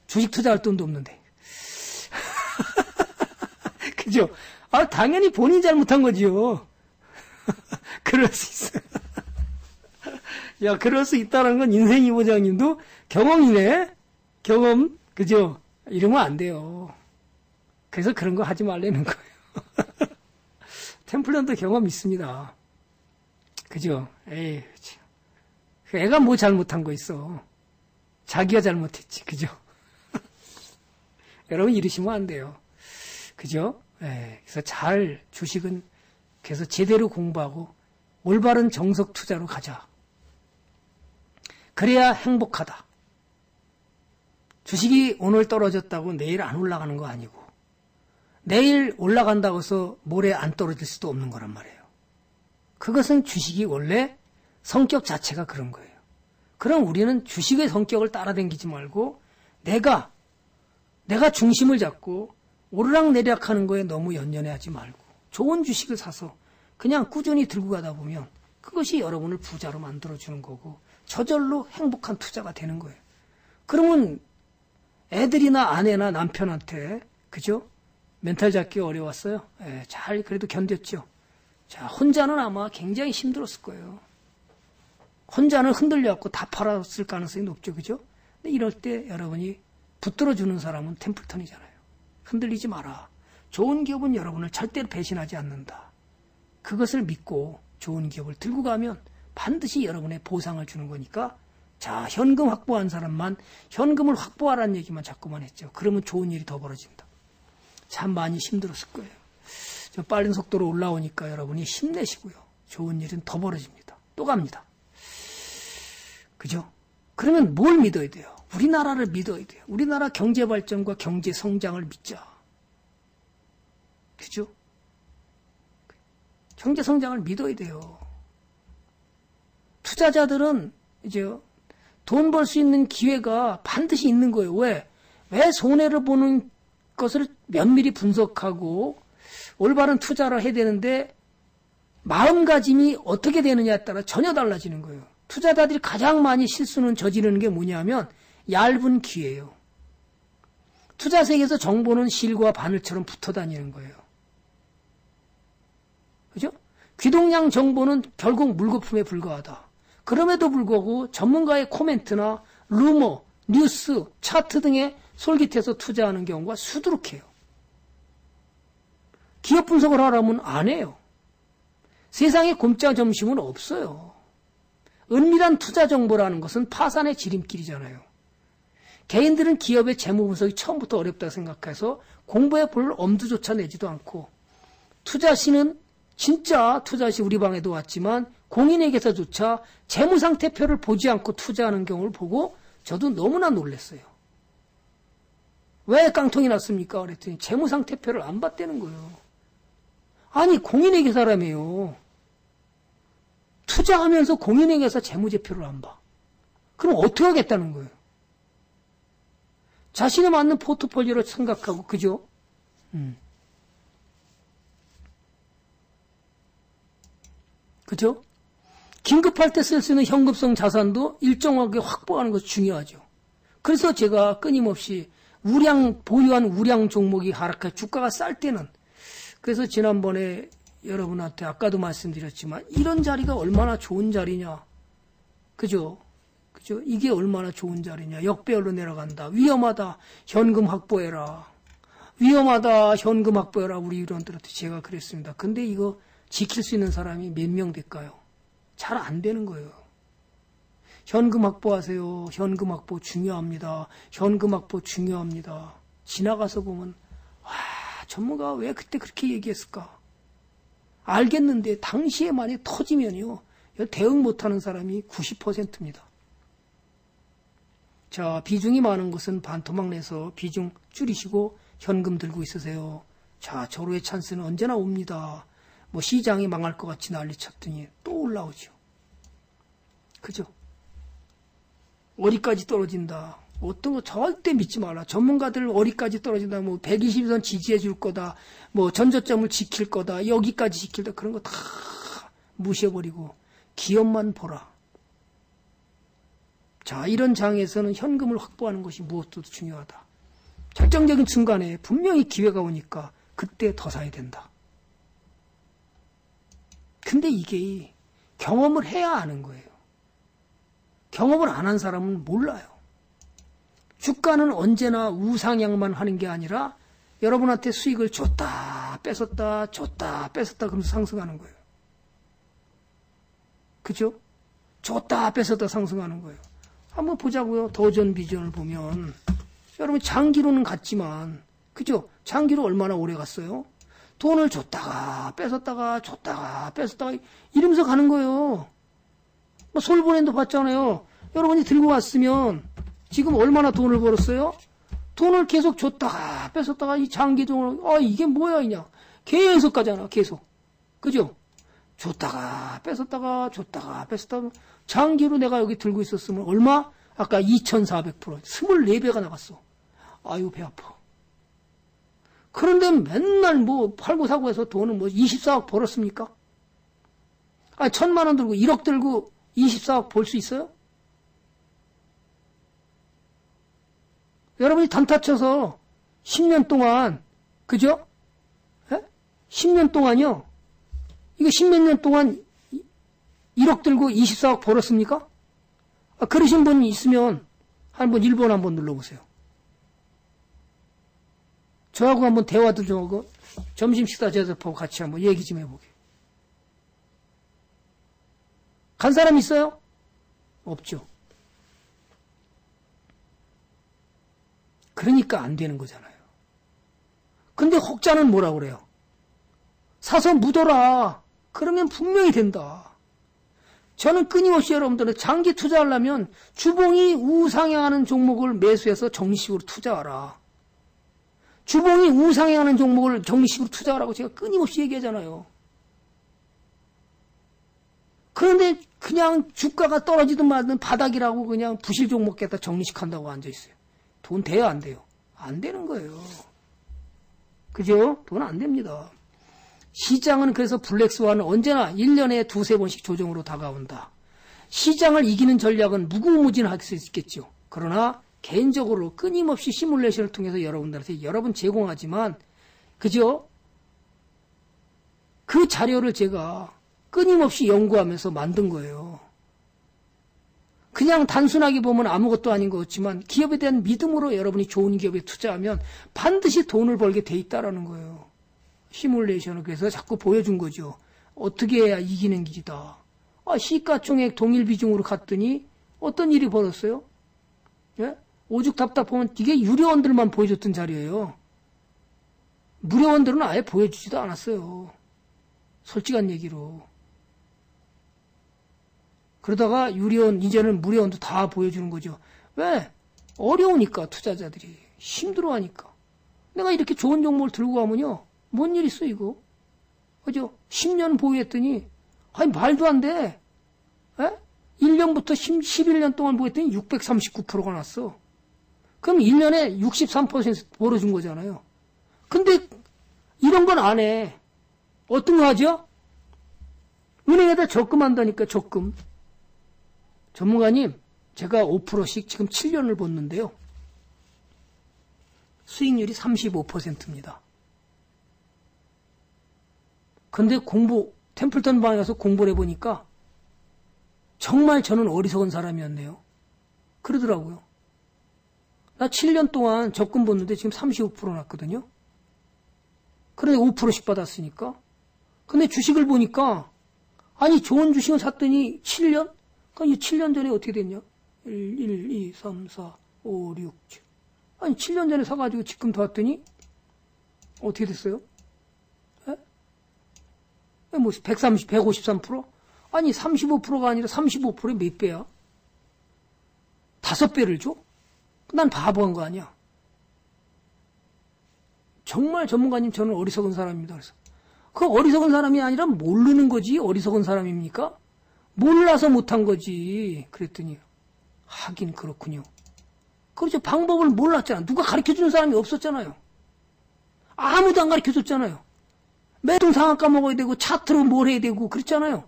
주식 투자할 돈도 없는데. 그죠? 아, 당연히 본인이 잘못한 거지요. 그럴 수 있어. 야, 그럴 수 있다는 건 인생 이보장님도 경험이네? 경험, 그죠? 이러면 안 돼요. 그래서 그런 거 하지 말라는 거예요. 템플턴도 경험 있습니다. 그죠? 에이, 참. 애가 뭐 잘못한 거 있어. 자기가 잘못했지. 그죠? 여러분 이러시면 안 돼요. 그죠? 에이, 그래서 잘 주식은 그래서 제대로 공부하고 올바른 정석 투자로 가자. 그래야 행복하다. 주식이 오늘 떨어졌다고 내일 안 올라가는 거 아니고, 내일 올라간다고 해서 모레 안 떨어질 수도 없는 거란 말이에요. 그것은 주식이 원래 성격 자체가 그런 거예요. 그럼 우리는 주식의 성격을 따라다니지 말고 내가 중심을 잡고 오르락내리락 하는 거에 너무 연연해 하지 말고 좋은 주식을 사서 그냥 꾸준히 들고 가다 보면 그것이 여러분을 부자로 만들어주는 거고 저절로 행복한 투자가 되는 거예요. 그러면 애들이나 아내나 남편한테, 그죠? 멘탈 잡기 어려웠어요. 예, 잘 그래도 견뎠죠. 자, 혼자는 아마 굉장히 힘들었을 거예요. 혼자는 흔들려갖고 다 팔았을 가능성이 높죠, 그죠? 근데 이럴 때 여러분이 붙들어주는 사람은 템플턴이잖아요. 흔들리지 마라. 좋은 기업은 여러분을 절대로 배신하지 않는다. 그것을 믿고 좋은 기업을 들고 가면 반드시 여러분의 보상을 주는 거니까, 자, 현금 확보한 사람만, 현금을 확보하라는 얘기만 자꾸만 했죠. 그러면 좋은 일이 더 벌어진다. 참 많이 힘들었을 거예요. 저 빠른 속도로 올라오니까 여러분이 힘내시고요. 좋은 일은 더 벌어집니다. 또 갑니다. 그죠? 그러면 뭘 믿어야 돼요? 우리나라를 믿어야 돼요. 우리나라 경제 발전과 경제 성장을 믿자. 그죠? 경제 성장을 믿어야 돼요. 투자자들은 이제 돈 벌 수 있는 기회가 반드시 있는 거예요. 왜 손해를 보는 것을 면밀히 분석하고 올바른 투자를 해야 되는데, 마음가짐이 어떻게 되느냐에 따라 전혀 달라지는 거예요. 투자자들이 가장 많이 실수는 저지르는 게 뭐냐면 얇은 기회예요. 투자 세계에서 정보는 실과 바늘처럼 붙어 다니는 거예요. 그죠? 귀동냥 정보는 결국 물거품에 불과하다. 그럼에도 불구하고 전문가의 코멘트나 루머, 뉴스, 차트 등에 솔깃해서 투자하는 경우가 수두룩해요. 기업 분석을 하라면 안 해요. 세상에 공짜 점심은 없어요. 은밀한 투자 정보라는 것은 파산의 지름길이잖아요. 개인들은 기업의 재무 분석이 처음부터 어렵다 생각해서 공부에 볼 엄두조차 내지도 않고, 투자시는 진짜 투자시 우리 방에도 왔지만 공인회계사조차 재무상태표를 보지 않고 투자하는 경우를 보고 저도 너무나 놀랐어요. 왜 깡통이 났습니까? 그랬더니 재무상태표를 안 봤다는 거예요. 아니, 공인회계사라며요. 투자하면서 공인회계사 재무제표를 안 봐. 그럼 어떻게 하겠다는 거예요? 자신에 맞는 포트폴리오를 생각하고, 그죠? 그죠? 긴급할 때 쓸 수 있는 현금성 자산도 일정하게 확보하는 것이 중요하죠. 그래서 제가 끊임없이 보유한 우량 종목이 하락해 주가가 쌀 때는, 그래서 지난번에 여러분한테 아까도 말씀드렸지만 이런 자리가 얼마나 좋은 자리냐, 그죠? 이게 얼마나 좋은 자리냐, 역배열로 내려간다, 위험하다, 현금 확보해라, 위험하다, 현금 확보해라, 우리 일원들한테 제가 그랬습니다. 근데 이거 지킬 수 있는 사람이 몇 명 될까요? 잘 안 되는 거예요. 현금 확보하세요. 현금 확보 중요합니다. 현금 확보 중요합니다. 지나가서 보면, 와, 전문가가 왜 그때 그렇게 얘기했을까? 알겠는데 당시에 만약 터지면요, 대응 못하는 사람이 90%입니다. 자, 비중이 많은 것은 반토막 내서 비중 줄이시고 현금 들고 있으세요. 자, 절호의 찬스는 언제나 옵니다. 뭐 시장이 망할 것 같이 난리쳤더니 또 올라오죠. 그죠? 어디까지 떨어진다. 어떤 거 절대 믿지 마라. 전문가들 어디까지 떨어진다. 뭐 120선 지지해 줄 거다. 뭐 전저점을 지킬 거다. 여기까지 지킬다. 그런 거 다 무시해버리고 기업만 보라. 자, 이런 장에서는 현금을 확보하는 것이 무엇보다 중요하다. 결정적인 순간에 분명히 기회가 오니까 그때 더 사야 된다. 근데 이게 경험을 해야 아는 거예요. 경험을 안 한 사람은 몰라요. 주가는 언제나 우상향만 하는 게 아니라 여러분한테 수익을 줬다 뺏었다 줬다 뺏었다 그러면서 상승하는 거예요. 그죠? 줬다 뺏었다 상승하는 거예요. 한번 보자고요. 더전 비전을 보면 여러분 장기로는 갔지만, 그죠? 장기로 얼마나 오래 갔어요? 돈을 줬다가 뺏었다가 줬다가 뺏었다가 이러면서 가는 거예요. 뭐 솔브랜도 봤잖아요. 여러분이 들고 왔으면 지금 얼마나 돈을 벌었어요? 돈을 계속 줬다가 뺏었다가 이 장기적으로, 아, 이게 뭐야 이냐, 계속 가잖아. 계속. 그죠? 줬다가 뺏었다가 줬다가 뺏었다가. 장기로 내가 여기 들고 있었으면 얼마? 아까 2400%, 24배가 나갔어. 아유, 배 아파. 그런데 맨날 뭐 팔고 사고 해서 돈은 뭐 24억 벌었습니까? 아, 1000만 원 들고 1억 들고 24억 벌 수 있어요? 여러분이 단타 쳐서 10년 동안, 그죠? 예? 10년 동안요. 이거 10몇 년 동안 1억 들고 24억 벌었습니까? 아, 그러신 분이 있으면 한번 1번 한번 눌러보세요. 저하고 한번 대화도 좀 하고 점심 식사 대접하고 같이 한번 얘기 좀 해보게. 간 사람 있어요? 없죠. 그러니까 안 되는 거잖아요. 근데 혹자는 뭐라고 그래요? 사서 묻어라. 그러면 분명히 된다. 저는 끊임없이 여러분들은 장기 투자하려면 주봉이 우상향하는 종목을 매수해서 정식으로 투자하라. 주봉이 우상향하는 종목을 정식으로 투자하라고 제가 끊임없이 얘기하잖아요. 그런데 그냥 주가가 떨어지든 말든 바닥이라고 그냥 부실 종목 갖다 정식한다고 앉아있어요. 돈 돼요, 안 돼요? 안 되는 거예요. 그죠? 돈 안 됩니다. 시장은 그래서 블랙스완은 언제나 1년에 두세 번씩 조정으로 다가온다. 시장을 이기는 전략은 무궁무진할 수 있겠죠. 그러나 개인적으로 끊임없이 시뮬레이션을 통해서 여러분들한테 여러분 제공하지만, 그죠? 그 자료를 제가 끊임없이 연구하면서 만든 거예요. 그냥 단순하게 보면 아무것도 아닌 것 같지만 기업에 대한 믿음으로 여러분이 좋은 기업에 투자하면 반드시 돈을 벌게 돼 있다라는 거예요. 시뮬레이션을 그래서 자꾸 보여준 거죠. 어떻게 해야 이기는 길이다. 아, 시가총액 동일 비중으로 갔더니 어떤 일이 벌었어요? 예? 오죽 답답하면 이게 유료원들만 보여줬던 자리예요. 무료원들은 아예 보여주지도 않았어요. 솔직한 얘기로. 그러다가 유료원, 이제는 무료원도 다 보여주는 거죠. 왜? 어려우니까 투자자들이. 힘들어하니까. 내가 이렇게 좋은 종목을 들고 가면요. 뭔 일 있어 이거? 그죠? 10년 보유했더니 아니 말도 안 돼. 에? 1년부터 11년 동안 보유했더니 639%가 났어. 그럼 1년에 63% 벌어준 거잖아요. 근데 이런 건 안 해. 어떤 거 하죠? 은행에다 적금한다니까 적금. 전문가님, 제가 5%씩 지금 7년을 봤는데요. 수익률이 35%입니다. 근데 템플턴 방에 가서 공부를 해보니까 정말 저는 어리석은 사람이었네요. 그러더라고요. 나 7년 동안 적금 붓는데 지금 35% 났거든요. 그런데 5%씩 받았으니까. 근데 주식을 보니까 아니 좋은 주식을 샀더니 7년? 그러니까 7년 전에 어떻게 됐냐? 1, 2, 3, 4, 5, 6, 7. 아니 7년 전에 사가지고 지금 봤더니 어떻게 됐어요? 뭐 130, 153%? 아니 35%가 아니라 35%에 몇 배야? 5배를 줘? 난 바보한 거 아니야. 정말 전문가님 저는 어리석은 사람입니다. 그래서 그 어리석은 사람이 아니라 모르는 거지 어리석은 사람입니까? 몰라서 못한 거지. 그랬더니 하긴 그렇군요. 그렇죠. 방법을 몰랐잖아. 누가 가르쳐주는 사람이 없었잖아요. 아무도 안 가르쳐줬잖아요. 매동 상황 까먹어야 되고 차트로 뭘 해야 되고 그랬잖아요.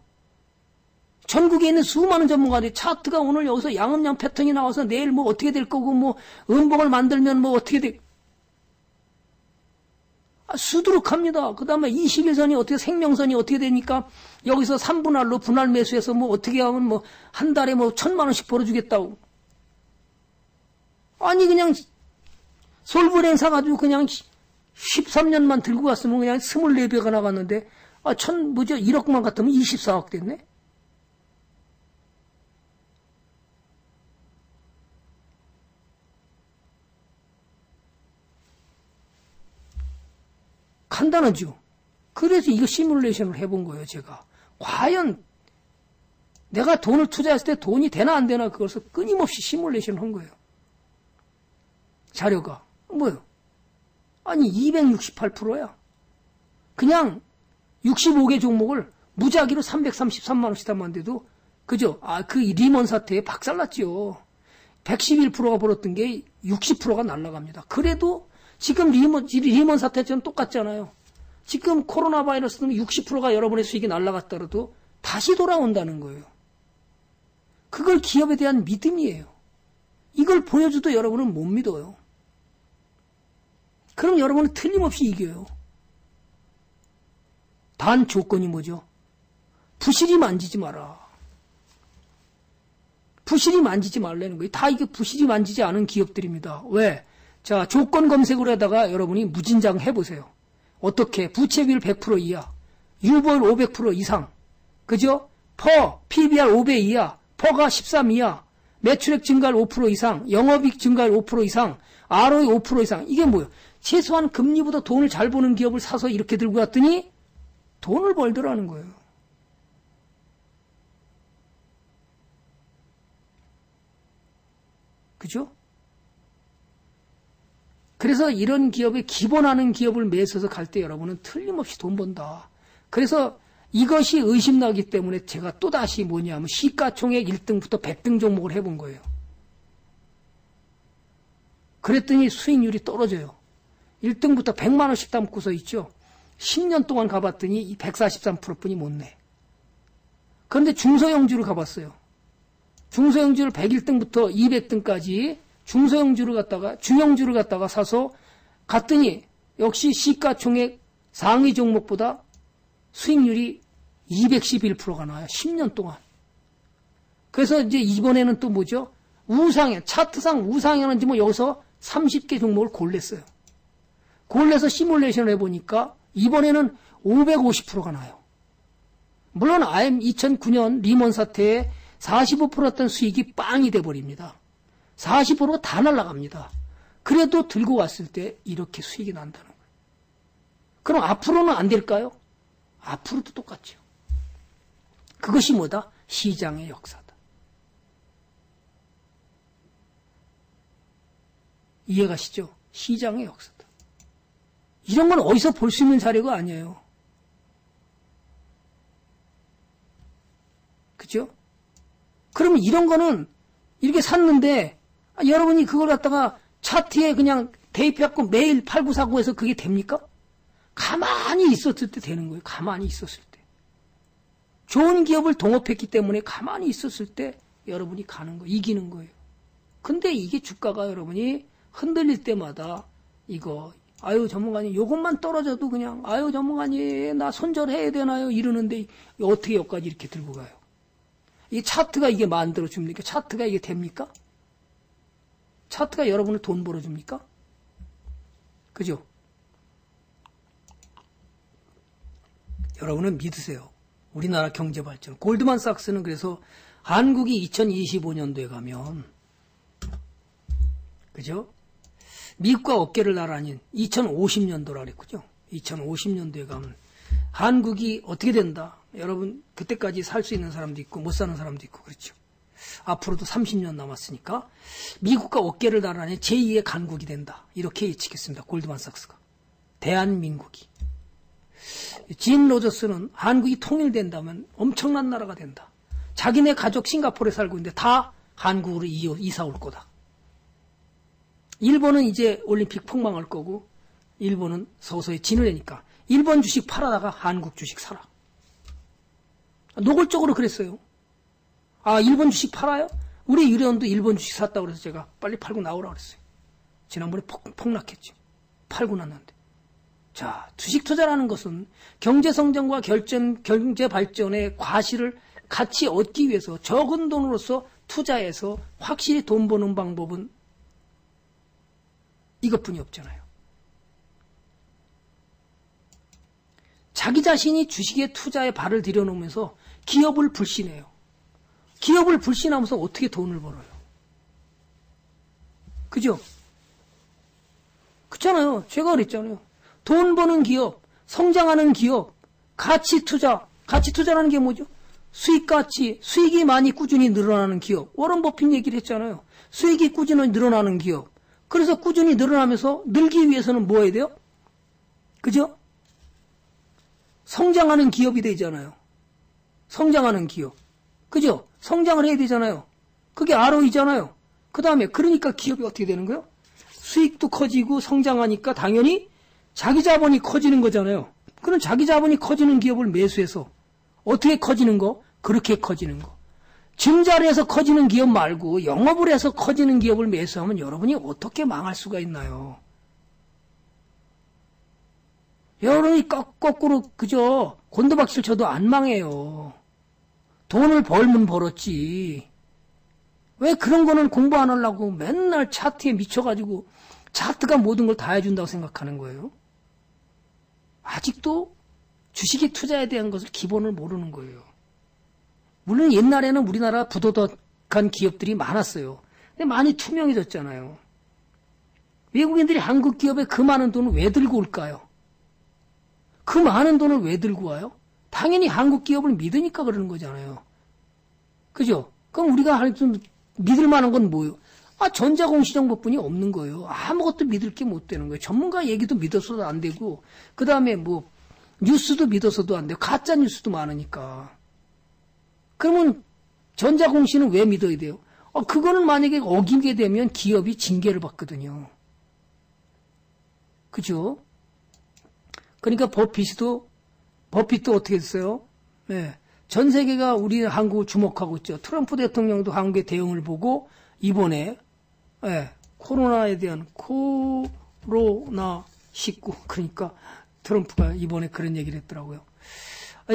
전국에 있는 수많은 전문가들이 차트가 오늘 여기서 양음양 패턴이 나와서 내일 뭐 어떻게 될 거고 뭐 음봉을 만들면 뭐 어떻게 돼. 아, 수두룩합니다. 그 다음에 21선이 어떻게 생명선이 어떻게 되니까 여기서 3분할로 분할 매수해서 뭐 어떻게 하면 뭐 한 달에 뭐 1000만 원씩 벌어주겠다고. 아니 그냥 솔브레인 사가지고 그냥 13년만 들고 갔으면 그냥 24배가 나갔는데, 아, 1억만 같으면 24억 됐네? 간단하죠? 그래서 이거 시뮬레이션을 해본 거예요, 제가. 과연 내가 돈을 투자했을 때 돈이 되나 안 되나, 그것을 끊임없이 시뮬레이션을 한 거예요. 자료가. 뭐요? 아니 268%야. 그냥 65개 종목을 무작위로 333만 원씩 담았는데도 그죠? 아, 그 리먼 사태에 박살났죠. 111%가 벌었던 게 60%가 날아갑니다. 그래도 지금 리먼 사태처럼 똑같잖아요. 지금 코로나 바이러스는 60%가 여러분의 수익이 날아갔더라도 다시 돌아온다는 거예요. 그걸 기업에 대한 믿음이에요. 이걸 보여줘도 여러분은 못 믿어요. 그럼 여러분은 틀림없이 이겨요. 단 조건이 뭐죠? 부실이 만지지 마라. 부실이 만지지 말라는 거예요. 다 이게 부실이 만지지 않은 기업들입니다. 왜? 자, 조건 검색으로 하다가 여러분이 무진장 해보세요. 어떻게? 부채비율 100% 이하, 유보율 500% 이상, 그죠? 퍼, PBR 5배 이하, 퍼가 13 이하, 매출액 증가율 5% 이상, 영업이익 증가율 5% 이상, ROE 5% 이상. 이게 뭐예요? 최소한 금리보다 돈을 잘 버는 기업을 사서 이렇게 들고 갔더니 돈을 벌더라는 거예요. 그죠? 그래서 이런 기업에 기본하는 기업을 매수해서 갈 때 여러분은 틀림없이 돈 번다. 그래서 이것이 의심나기 때문에 제가 또다시 뭐냐면 시가총액 1등부터 100등 종목을 해본 거예요. 그랬더니 수익률이 떨어져요. 1등부터 100만 원씩 담고서 있죠. 10년 동안 가봤더니 143%뿐이 못 내. 그런데 중소형주를 가봤어요. 중소형주를 101등부터 200등까지 중소형주를 갖다가 중형주를 갖다가 사서 갔더니 역시 시가총액 상위 종목보다 수익률이 211%가 나와요. 10년 동안. 그래서 이제 이번에는 또 뭐죠? 우상향, 차트상 우상향인지 뭐 여기서 30개 종목을 골랐어요. 골라서 시뮬레이션을 해보니까 이번에는 550%가 나요. 물론 IM 2009년 리먼 사태에 45%였던 수익이 빵이 돼버립니다. 40%가 다 날라갑니다. 그래도 들고 왔을 때 이렇게 수익이 난다는 거예요. 그럼 앞으로는 안 될까요? 앞으로도 똑같죠. 그것이 뭐다? 시장의 역사다. 이해가시죠? 시장의 역사다. 이런 건 어디서 볼 수 있는 사례가 아니에요. 그죠? 그러면 이런 거는 이렇게 샀는데 여러분이 그걸 갖다가 차트에 그냥 대입해갖고 매일 8949에서 그게 됩니까? 가만히 있었을 때 되는 거예요. 가만히 있었을 때. 좋은 기업을 동업했기 때문에 가만히 있었을 때 여러분이 가는 거예요. 이기는 거예요. 근데 이게 주가가 여러분이 흔들릴 때마다 이거 아유 전문가님 이것만 떨어져도 그냥 아유 전문가님 나 손절해야 되나요? 이러는데 어떻게 여기까지 이렇게 들고 가요? 이 차트가 이게 만들어줍니까? 차트가 이게 됩니까? 차트가 여러분을 돈 벌어줍니까? 그죠? 여러분은 믿으세요. 우리나라 경제 발전. 골드만삭스는 그래서 한국이 2025년도에 가면 그죠? 미국과 어깨를 나란히 2050년도라 그랬죠. 2050년도에 가면 한국이 어떻게 된다? 여러분 그때까지 살 수 있는 사람도 있고 못 사는 사람도 있고 그렇죠. 앞으로도 30년 남았으니까 미국과 어깨를 나란히 제2의 강국이 된다. 이렇게 예측했습니다. 골드만삭스가. 대한민국이. 진 로저스는 한국이 통일된다면 엄청난 나라가 된다. 자기네 가족 싱가포르에 살고 있는데 다 한국으로 이사 올 거다. 일본은 이제 올림픽 폭망할 거고 일본은 서서히 지느래니까 일본 주식 팔아다가 한국 주식 사라. 노골적으로 그랬어요. 아 일본 주식 팔아요? 우리 유리원도 일본 주식 샀다고 그래서 제가 빨리 팔고 나오라고 그랬어요. 지난번에 폭락했죠. 팔고 났는데. 자, 주식 투자라는 것은 경제성장과 경제발전의 과실을 같이 얻기 위해서 적은 돈으로서 투자해서 확실히 돈 버는 방법은 이것뿐이 없잖아요. 자기 자신이 주식의 투자에 발을 들여놓으면서 기업을 불신해요. 기업을 불신하면서 어떻게 돈을 벌어요? 그죠? 그렇잖아요. 제가 그랬잖아요. 돈 버는 기업, 성장하는 기업, 가치 투자라는 게 뭐죠? 수익가치, 수익이 많이 꾸준히 늘어나는 기업. 워런 버핏 얘기를 했잖아요. 수익이 꾸준히 늘어나는 기업. 그래서 꾸준히 늘어나면서 늘기 위해서는 뭐 해야 돼요? 그죠? 성장하는 기업이 되잖아요. 성장하는 기업. 그죠? 성장을 해야 되잖아요. 그게 ROE잖아요. 그 다음에 그러니까 기업이 어떻게 되는 거예요? 수익도 커지고 성장하니까 당연히 자기 자본이 커지는 거잖아요. 그럼 자기 자본이 커지는 기업을 매수해서 어떻게 커지는 거? 그렇게 커지는 거. 증자를 해서 커지는 기업 말고 영업을 해서 커지는 기업을 매수하면 여러분이 어떻게 망할 수가 있나요? 여러분이 거꾸로 그저 곤두박질 쳐도 안 망해요. 돈을 벌면 벌었지. 왜 그런 거는 공부 안 하려고 맨날 차트에 미쳐가지고 차트가 모든 걸 다 해준다고 생각하는 거예요? 아직도 주식에 투자에 대한 것을 기본을 모르는 거예요. 물론 옛날에는 우리나라 부도덕한 기업들이 많았어요. 근데 많이 투명해졌잖아요. 외국인들이 한국 기업에 그 많은 돈을 왜 들고 올까요? 그 많은 돈을 왜 들고 와요? 당연히 한국 기업을 믿으니까 그러는 거잖아요. 그죠? 그럼 우리가 믿을 만한 건 뭐예요? 아, 전자공시정보뿐이 없는 거예요. 아무것도 믿을 게 못 되는 거예요. 전문가 얘기도 믿어서도 안 되고, 그 다음에 뭐 뉴스도 믿어서도 안 되고, 가짜 뉴스도 많으니까. 그러면 전자공시는 왜 믿어야 돼요? 아, 그거는 만약에 어기게 되면 기업이 징계를 받거든요. 그죠? 그러니까 버핏도 어떻게 했어요? 네. 전 세계가 우리 한국을 주목하고 있죠. 트럼프 대통령도 한국의 대응을 보고 이번에 코로나에 대한 코로나19, 그러니까 트럼프가 이번에 그런 얘기를 했더라고요.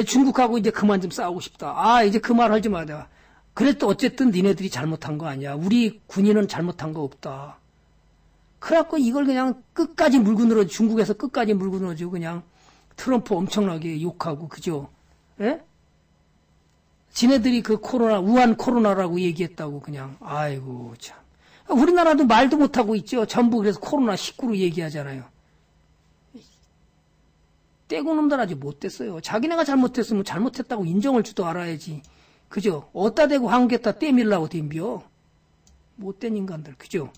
중국하고 이제 그만 좀 싸우고 싶다. 아, 이제 그 말 하지 마라. 그래도 어쨌든 니네들이 잘못한 거 아니야. 우리 군인은 잘못한 거 없다. 그래갖고 이걸 그냥 끝까지 물고 늘어지고, 중국에서 끝까지 물고 늘어지고, 그냥 트럼프 엄청나게 욕하고, 그죠? 예? 지네들이 그 코로나, 우한 코로나라고 얘기했다고 그냥, 아이고, 참. 우리나라도 말도 못하고 있죠. 전부 그래서 코로나19로 얘기하잖아요. 떼고놈들 아주 못됐어요. 자기네가 잘못했으면 잘못했다고 인정할 줄도 알아야지. 그죠? 어따 대고 한국에다 떼밀라고 덤벼. 못된 인간들, 그죠?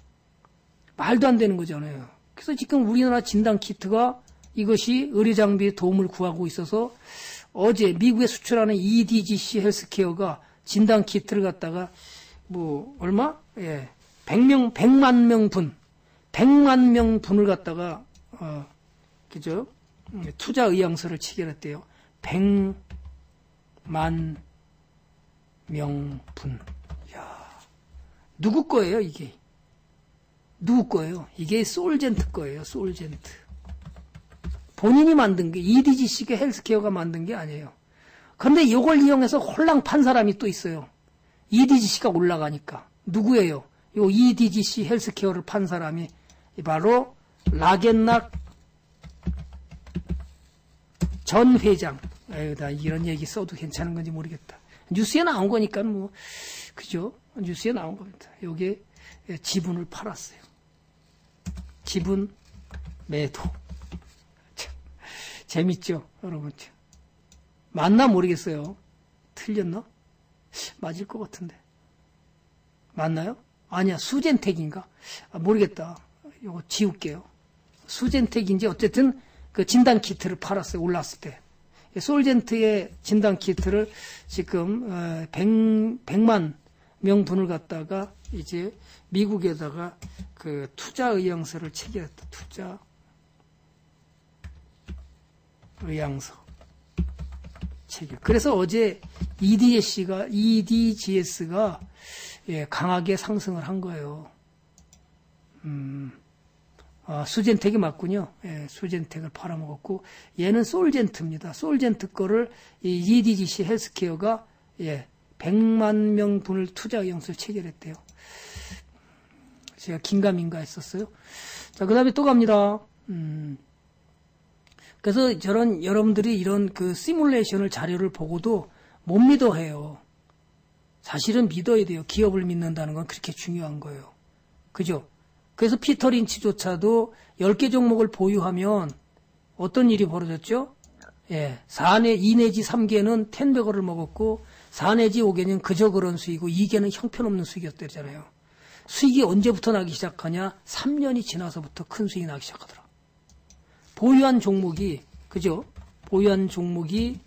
말도 안 되는 거잖아요. 그래서 지금 우리나라 진단키트가 이것이 의료장비에 도움을 구하고 있어서 어제 미국에 수출하는 EDGC 헬스케어가 진단키트를 갖다가 뭐 얼마? 예, 100만 명분을 갖다가 그죠? 투자 의향서를 체결했대요. 100만 명분. 야, 누구 거예요 이게? 누구 거예요? 이게 솔젠트 거예요. 솔젠트. 본인이 만든 게, EDGC가 헬스케어가 만든 게 아니에요. 그런데 이걸 이용해서 홀랑 판 사람이 또 있어요. EDGC가 올라가니까. 누구예요? 요 EDGC 헬스케어를 판 사람이 바로 라겐락 전 회장. 에휴, 나 이런 얘기 써도 괜찮은 건지 모르겠다. 뉴스에 나온 거니까 뭐, 그죠? 뉴스에 나온 겁니다. 요게 지분을 팔았어요. 지분 매도. 재밌죠, 여러분? 맞나 모르겠어요. 틀렸나? 맞을 것 같은데. 맞나요? 아니야, 수젠텍인가? 아, 모르겠다. 이거 지울게요. 수젠텍인지 어쨌든 그 진단 키트를 팔았어요. 올랐을 때. 솔젠트의 진단 키트를 지금 100만 명분을 갖다가 이제 미국에다가 그 투자 의향서를 체결했다. 투자 의향서 체결. 그래서 어제 EDGS가 예, 강하게 상승을 한 거예요. 아, 수젠텍이 맞군요. 예, 수젠텍을 팔아먹었고, 얘는 솔젠트입니다. 솔젠트 거를 이 EDGC 헬스케어가 예, 100만 명분을 투자 의향서를 체결했대요. 제가 긴가민가 했었어요. 자, 그 다음에 또 갑니다. 그래서 저런, 여러분들이 이런 그 시뮬레이션을 자료를 보고도 못 믿어 해요. 사실은 믿어야 돼요. 기업을 믿는다는 건 그렇게 중요한 거예요. 그죠? 그래서 피터 린치조차도 10개 종목을 보유하면 어떤 일이 벌어졌죠? 예. 2 내지 3개는 텐베거를 먹었고, 4 내지 5개는 그저 그런 수익이고, 2개는 형편없는 수익이었대잖아요. 수익이 언제부터 나기 시작하냐? 3년이 지나서부터 큰 수익이 나기 시작하더라. 보유한 종목이, 그죠? 보유한 종목이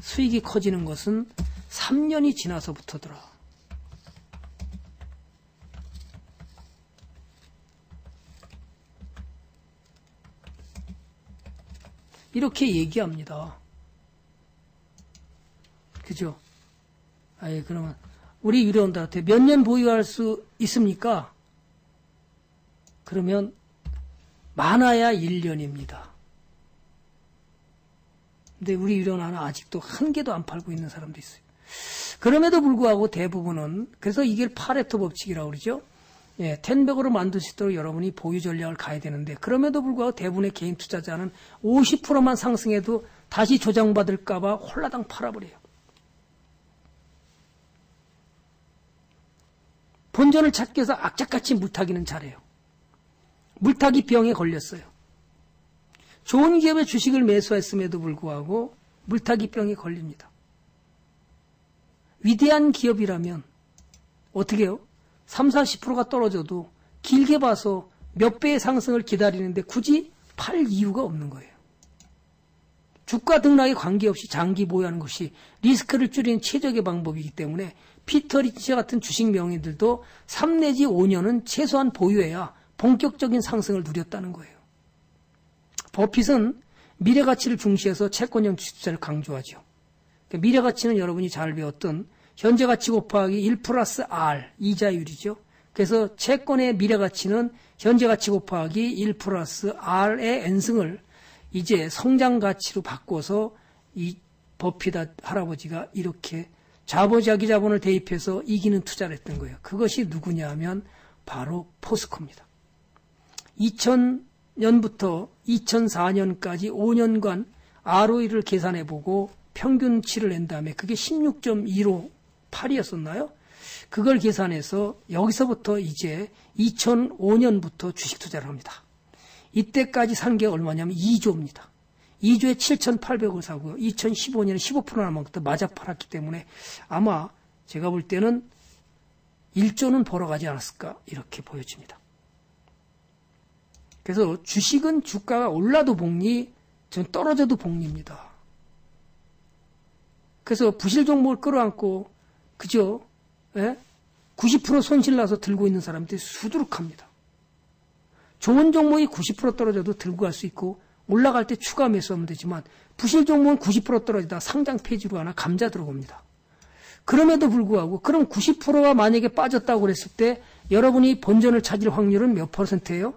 수익이 커지는 것은 3년이 지나서부터더라. 이렇게 얘기합니다. 그죠? 아예 그러면 우리 유료원들한테 몇 년 보유할 수 있습니까? 그러면 많아야 1년입니다. 근데 우리 유료원 하나 아직도 한 개도 안 팔고 있는 사람도 있어요. 그럼에도 불구하고 대부분은, 그래서 이게 파레토 법칙이라고 그러죠. 예, 10백으로 만들 수 있도록 여러분이 보유 전략을 가야 되는데, 그럼에도 불구하고 대부분의 개인 투자자는 50%만 상승해도 다시 조장받을까봐 홀라당 팔아버려요. 본전을 찾기 위해서 악착같이 물타기는 잘해요. 물타기 병에 걸렸어요. 좋은 기업의 주식을 매수했음에도 불구하고 물타기 병에 걸립니다. 위대한 기업이라면 어떻게 해요? 30, 40%가 떨어져도 길게 봐서 몇 배의 상승을 기다리는데 굳이 팔 이유가 없는 거예요. 주가 등락에 관계없이 장기 보유하는 것이 리스크를 줄이는 최적의 방법이기 때문에 피터 리치와 같은 주식 명인들도 3 내지 5년은 최소한 보유해야 본격적인 상승을 누렸다는 거예요. 버핏은 미래 가치를 중시해서 채권형 주식 투자를 강조하죠. 그러니까 미래 가치는 여러분이 잘 배웠던 현재 가치 곱하기 1 플러스 R, 이자율이죠. 그래서 채권의 미래 가치는 현재 가치 곱하기 1 플러스 R의 N승을 이제 성장 가치로 바꿔서 이 버핏 할아버지가 이렇게 자기 자본을 대입해서 이기는 투자를 했던 거예요. 그것이 누구냐 하면 바로 포스코입니다. 2000년부터 2004년까지 5년간 ROE를 계산해보고 평균치를 낸 다음에 그게 16.158이었었나요? 그걸 계산해서 여기서부터 이제 2005년부터 주식 투자를 합니다. 이때까지 산 게 얼마냐면 2조입니다. 2조에 7,800을 사고요. 2015년에 15% 남았다 맞아 팔았기 때문에 아마 제가 볼 때는 1조는 벌어가지 않았을까 이렇게 보여집니다. 그래서 주식은 주가가 올라도 복리, 전 떨어져도 복리입니다. 그래서 부실 종목을 끌어안고 그죠? 예? 90% 손실나서 들고 있는 사람들이 수두룩합니다. 좋은 종목이 90% 떨어져도 들고 갈 수 있고 올라갈 때 추가 매수하면 되지만 부실 종목은 90% 떨어지다 상장 폐지로 하나 감자 들어갑니다. 그럼에도 불구하고 그럼 90%가 만약에 빠졌다고 그랬을 때 여러분이 본전을 찾을 확률은 몇 퍼센트예요?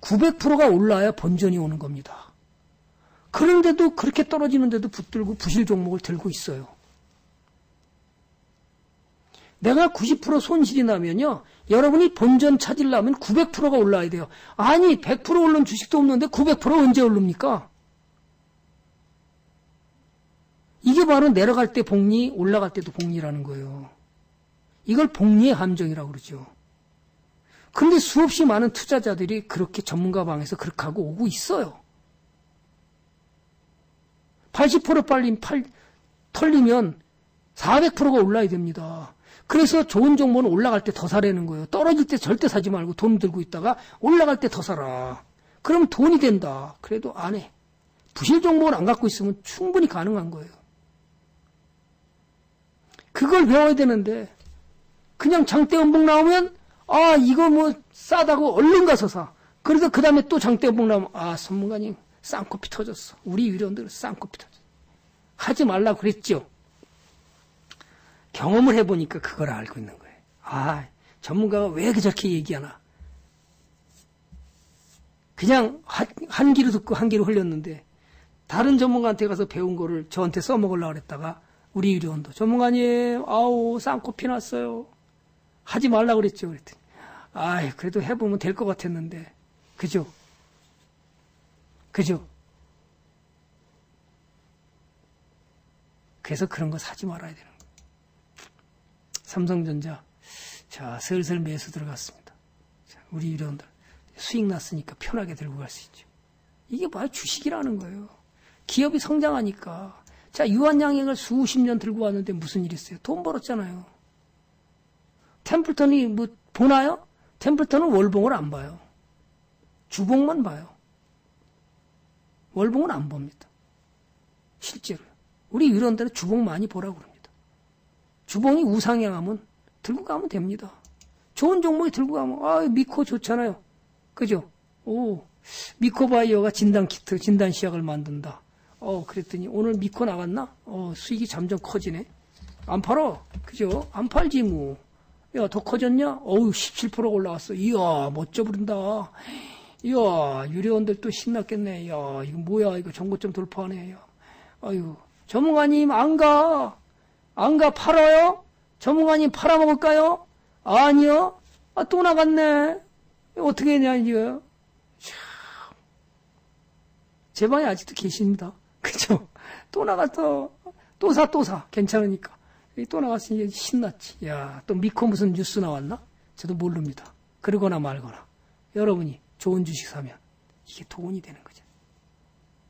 900%가 올라야 본전이 오는 겁니다. 그런데도 그렇게 떨어지는데도 붙들고 부실 종목을 들고 있어요. 내가 90% 손실이 나면요. 여러분이 본전 찾으려면 900%가 올라야 돼요. 아니 100% 오른 주식도 없는데 900% 언제 오릅니까? 이게 바로 내려갈 때 복리, 올라갈 때도 복리라는 거예요. 이걸 복리의 함정이라고 그러죠. 그런데 수없이 많은 투자자들이 그렇게 전문가 방에서 그렇게 하고 오고 있어요. 80% 털리면 400%가 올라야 됩니다. 그래서 좋은 종목은 올라갈 때 더 사라는 거예요. 떨어질 때 절대 사지 말고 돈 들고 있다가 올라갈 때 더 사라. 그럼 돈이 된다. 그래도 안 해. 부실 종목을 안 갖고 있으면 충분히 가능한 거예요. 그걸 배워야 되는데 그냥 장대 음봉 나오면 아 이거 뭐 싸다고 얼른 가서 사. 그래서 그 다음에 또 장대 음봉 나오면 아 전문가님 쌍코피 터졌어. 우리 유료원들 쌍코피 터졌어. 하지 말라 그랬죠. 경험을 해보니까 그걸 알고 있는 거예요. 아, 전문가가 왜 그렇게 얘기하나. 그냥 한 귀로 듣고 한 귀로 흘렸는데 다른 전문가한테 가서 배운 거를 저한테 써먹으려고 그랬다가 우리 의료원도 전문가님 아우 쌍코피 났어요. 하지 말라고 그랬죠. 그랬더니 아이 그래도 해보면 될 것 같았는데 그죠? 그죠? 그래서 그런 거 사지 말아야 되는 거예요. 삼성전자, 자 슬슬 매수 들어갔습니다. 자, 우리 이런들 수익 났으니까 편하게 들고 갈 수 있죠. 이게 바로 주식이라는 거예요. 기업이 성장하니까 자 유한양행을 수십 년 들고 왔는데 무슨 일이 있어요? 돈 벌었잖아요. 템플턴이 뭐 보나요? 템플턴은 월봉을 안 봐요. 주봉만 봐요. 월봉은 안 봅니다. 실제로 우리 이런들은 주봉 많이 보라고 그래요. 주봉이 우상향하면 들고 가면 됩니다. 좋은 종목이 들고 가면 아 미코 좋잖아요. 그죠? 오 미코바이오가 진단키트, 진단시약을 만든다. 그랬더니 오늘 미코 나갔나? 수익이 점점 커지네. 안 팔어. 그죠? 안 팔지 뭐. 야, 더 커졌냐? 어우 17% 올라왔어. 이야 멋져 부른다. 이야 유료원들 또 신났겠네. 야 이거 뭐야 이거 전고점 돌파하네. 야. 아유 전문가님 안 가. 안가 팔아요? 전문가님 팔아먹을까요? 아니요? 아, 또 나갔네. 어떻게 했냐, 이게. 제 방에 아직도 계십니다. 그죠? 또 나갔어. 또 사. 괜찮으니까. 또 나갔으니 신났지. 야, 또 미코 무슨 뉴스 나왔나? 저도 모릅니다. 그러거나 말거나. 여러분이 좋은 주식 사면 이게 돈이 되는 거죠.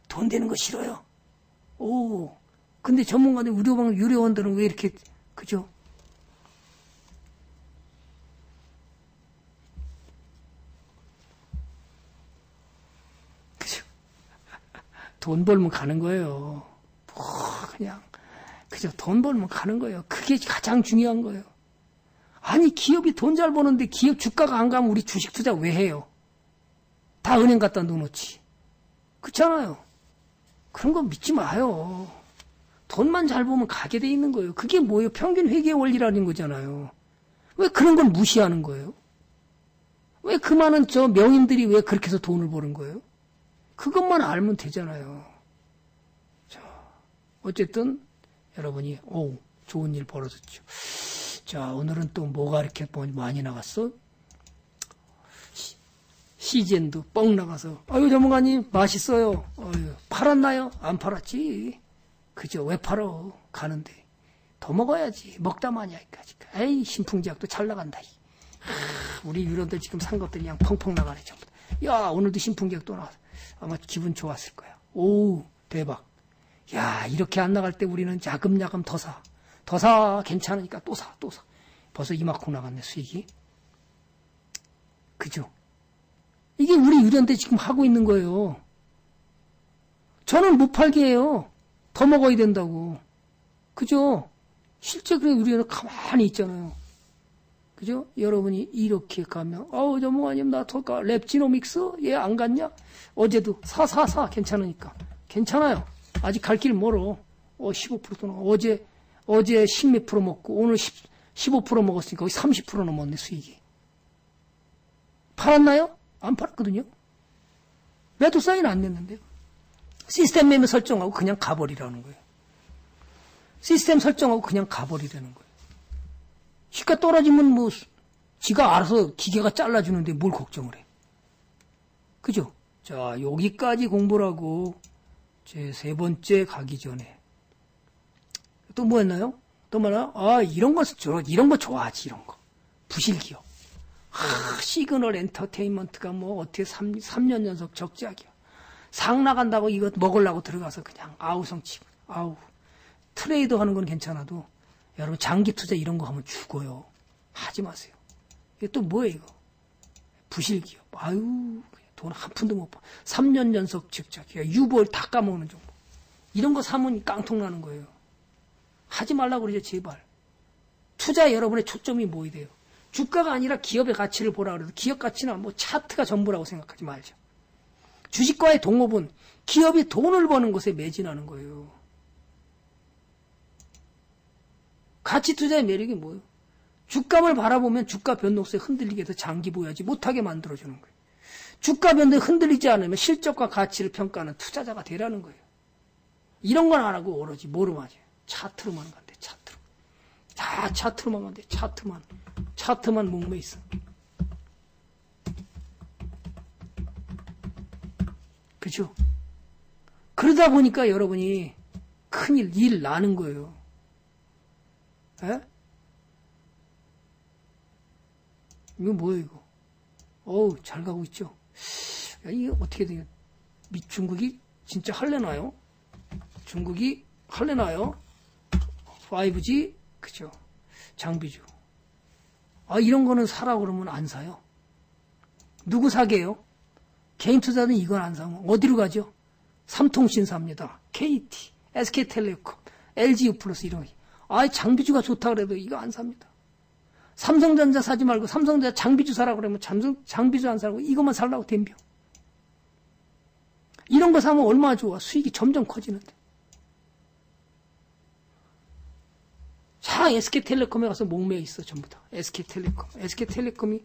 돈 되는 거 싫어요. 오, 근데 전문가들, 의료방 유료원들은 왜 이렇게, 그죠? 그죠? 돈 벌면 가는 거예요. 뭐, 그냥, 그죠? 돈 벌면 가는 거예요. 그게 가장 중요한 거예요. 아니, 기업이 돈 잘 버는데 기업 주가가 안 가면 우리 주식 투자 왜 해요? 다 은행 갖다 넣어놓지. 그렇잖아요. 그런 거 믿지 마요. 돈만 잘 보면 가게 돼 있는 거예요. 그게 뭐예요? 평균 회계 원리라는 거잖아요. 왜 그런 걸 무시하는 거예요? 왜 그 많은 저 명인들이 왜 그렇게 해서 돈을 버는 거예요? 그것만 알면 되잖아요. 자, 어쨌든 여러분이 오, 좋은 일 벌어졌죠. 자, 오늘은 또 뭐가 이렇게 많이 나갔어? 시젠도 뻥 나가서, 아유, 전문가님, 맛있어요. 아유, 팔았나요? 안 팔았지. 그죠? 왜 팔어? 가는데. 더 먹어야지. 먹다 마냐, 이까지. 에이, 신풍제약도 잘 나간다. 우리 유료들 지금 산 것들이 그냥 펑펑 나가네, 전부 다. 야, 오늘도 신풍제약 또 나왔어. 아마 기분 좋았을 거야. 오우, 대박. 야, 이렇게 안 나갈 때 우리는 야금야금 더 사. 더 사, 괜찮으니까 또 사, 또 사. 벌써 이만큼 나갔네, 수익이. 그죠? 이게 우리 유련대 지금 하고 있는 거예요. 저는 못 팔게 해요. 더 먹어야 된다고. 그죠? 실제 그래 우리는 가만히 있잖아요. 그죠? 여러분이 이렇게 가면 어우 전문가님 나 토까 랩지노믹스 얘 안 갔냐? 어제도 사사사 괜찮으니까. 괜찮아요. 아직 갈 길 멀어. 15% 넘어. 어제 10몇 프로 먹고 오늘 15% 먹었으니까 거의 30% 넘었네 수익이. 팔았나요? 안 팔았거든요. 레드 사인 안 냈는데요. 시스템 매매 설정하고 그냥 가버리라는 거예요. 시스템 설정하고 그냥 가버리라는 거예요. 시가 떨어지면 뭐 지가 알아서 기계가 잘라주는데 뭘 걱정을 해. 그죠? 자, 여기까지 공부를 하고 제 세 번째 가기 전에 또 뭐 했나요? 또 뭐나? 아, 이런 거 좋아하지, 이런 거. 부실기업. 하, 시그널 엔터테인먼트가 뭐 어떻게 3년 연속 적자기야. 상 나간다고 이거 먹으려고 들어가서 그냥 아우성 치고. 아우. 트레이드 하는 건 괜찮아도 여러분 장기 투자 이런 거 하면 죽어요. 하지 마세요. 이게 또 뭐예요 이거. 부실기업. 아유. 돈 한 푼도 못 봐. 3년 연속 적자기야. 유보를 다 까먹는 정보. 이런 거 사면 깡통 나는 거예요. 하지 말라고 그러죠. 제발. 투자 여러분의 초점이 뭐이 돼요? 주가가 아니라 기업의 가치를 보라 그래도 기업 가치는 뭐 차트가 전부라고 생각하지 말죠. 주식과의 동업은 기업이 돈을 버는 것에 매진하는 거예요. 가치 투자의 매력이 뭐예요? 주가를 바라보면 주가 변동성에 흔들리게 해서 장기 보유하지 못하게 만들어주는 거예요. 주가 변동에 흔들리지 않으면 실적과 가치를 평가하는 투자자가 되라는 거예요. 이런 건 안 하고 오로지 뭐로만 하죠? 차트로만 간대, 차트로. 다 차트로만 간대, 차트만. 차트만 목매 있어. 그죠? 그러다 보니까 여러분이 큰일, 일 나는 거예요. 에? 이거 뭐예요, 이거? 어우, 잘 가고 있죠? 야, 이게 어떻게 되냐. 중국이 진짜 할래나요? 중국이 할래나요? 5G? 그죠? 장비죠. 아, 이런 거는 사라고 그러면 안 사요. 누구 사게요? 개인 투자는 이건 안 사면 어디로 가죠? 삼통신 삽니다. KT, SK텔레콤, LGU 플러스 이런 거. 아, 장비주가 좋다 그래도 이거 안 삽니다. 삼성전자 사지 말고 삼성전자 장비주 사라고 그러면 장비주 안 사고 이것만 살라고 덤벼. 이런 거 사면 얼마나 좋아. 수익이 점점 커지는데. 다 SK텔레콤에 가서 목매에 있어 전부 다. SK텔레콤. SK텔레콤이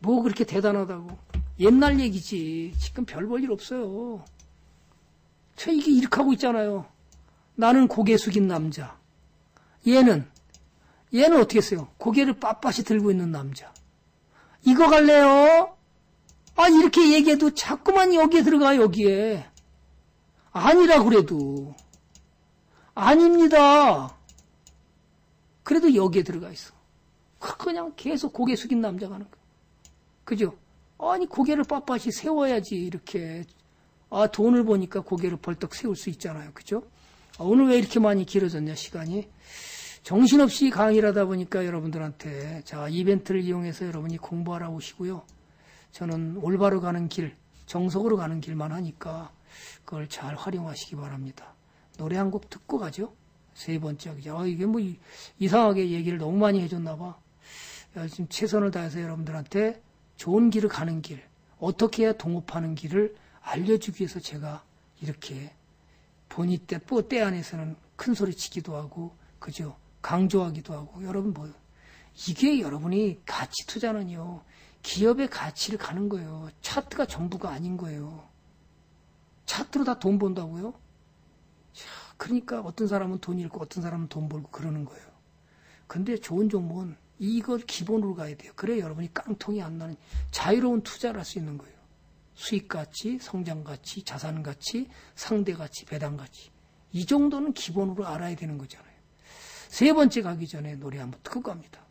뭐 그렇게 대단하다고. 옛날 얘기지. 지금 별 볼 일 없어요. 저 이게 이렇게 하고 있잖아요. 나는 고개 숙인 남자. 얘는 어떻게 했어요? 고개를 빳빳이 들고 있는 남자. 이거 갈래요? 아, 이렇게 얘기해도 자꾸만 여기에 들어가, 여기에. 아니라 그래도. 아닙니다. 그래도 여기에 들어가 있어. 그냥 계속 고개 숙인 남자가 하는 거야. 그죠? 아니, 고개를 빳빳이 세워야지, 이렇게. 아, 돈을 보니까 고개를 벌떡 세울 수 있잖아요. 그죠? 아, 오늘 왜 이렇게 많이 길어졌냐, 시간이. 정신없이 강의를 하다 보니까 여러분들한테, 자, 이벤트를 이용해서 여러분이 공부하러 오시고요. 저는 올바로 가는 길, 정석으로 가는 길만 하니까 그걸 잘 활용하시기 바랍니다. 노래 한 곡 듣고 가죠. 세 번째. 아, 이게 뭐 이상하게 얘기를 너무 많이 해줬나 봐. 지금 최선을 다해서 여러분들한테 좋은 길을 가는 길, 어떻게 해야 동업하는 길을 알려주기 위해서 제가 이렇게 본의 때, 때 안에서는 큰 소리 치기도 하고, 그죠? 강조하기도 하고, 여러분 뭐, 이게 여러분이 가치 투자는요, 기업의 가치를 가는 거예요. 차트가 전부가 아닌 거예요. 차트로 다 돈 번다고요? 그러니까 어떤 사람은 돈 잃고 어떤 사람은 돈 벌고 그러는 거예요. 근데 좋은 종목은 이걸 기본으로 가야 돼요. 그래야 여러분이 깡통이 안 나는 자유로운 투자를 할 수 있는 거예요. 수익가치, 성장가치, 자산가치, 상대가치, 배당가치. 이 정도는 기본으로 알아야 되는 거잖아요. 세 번째 가기 전에 노래 한번 듣고 갑니다.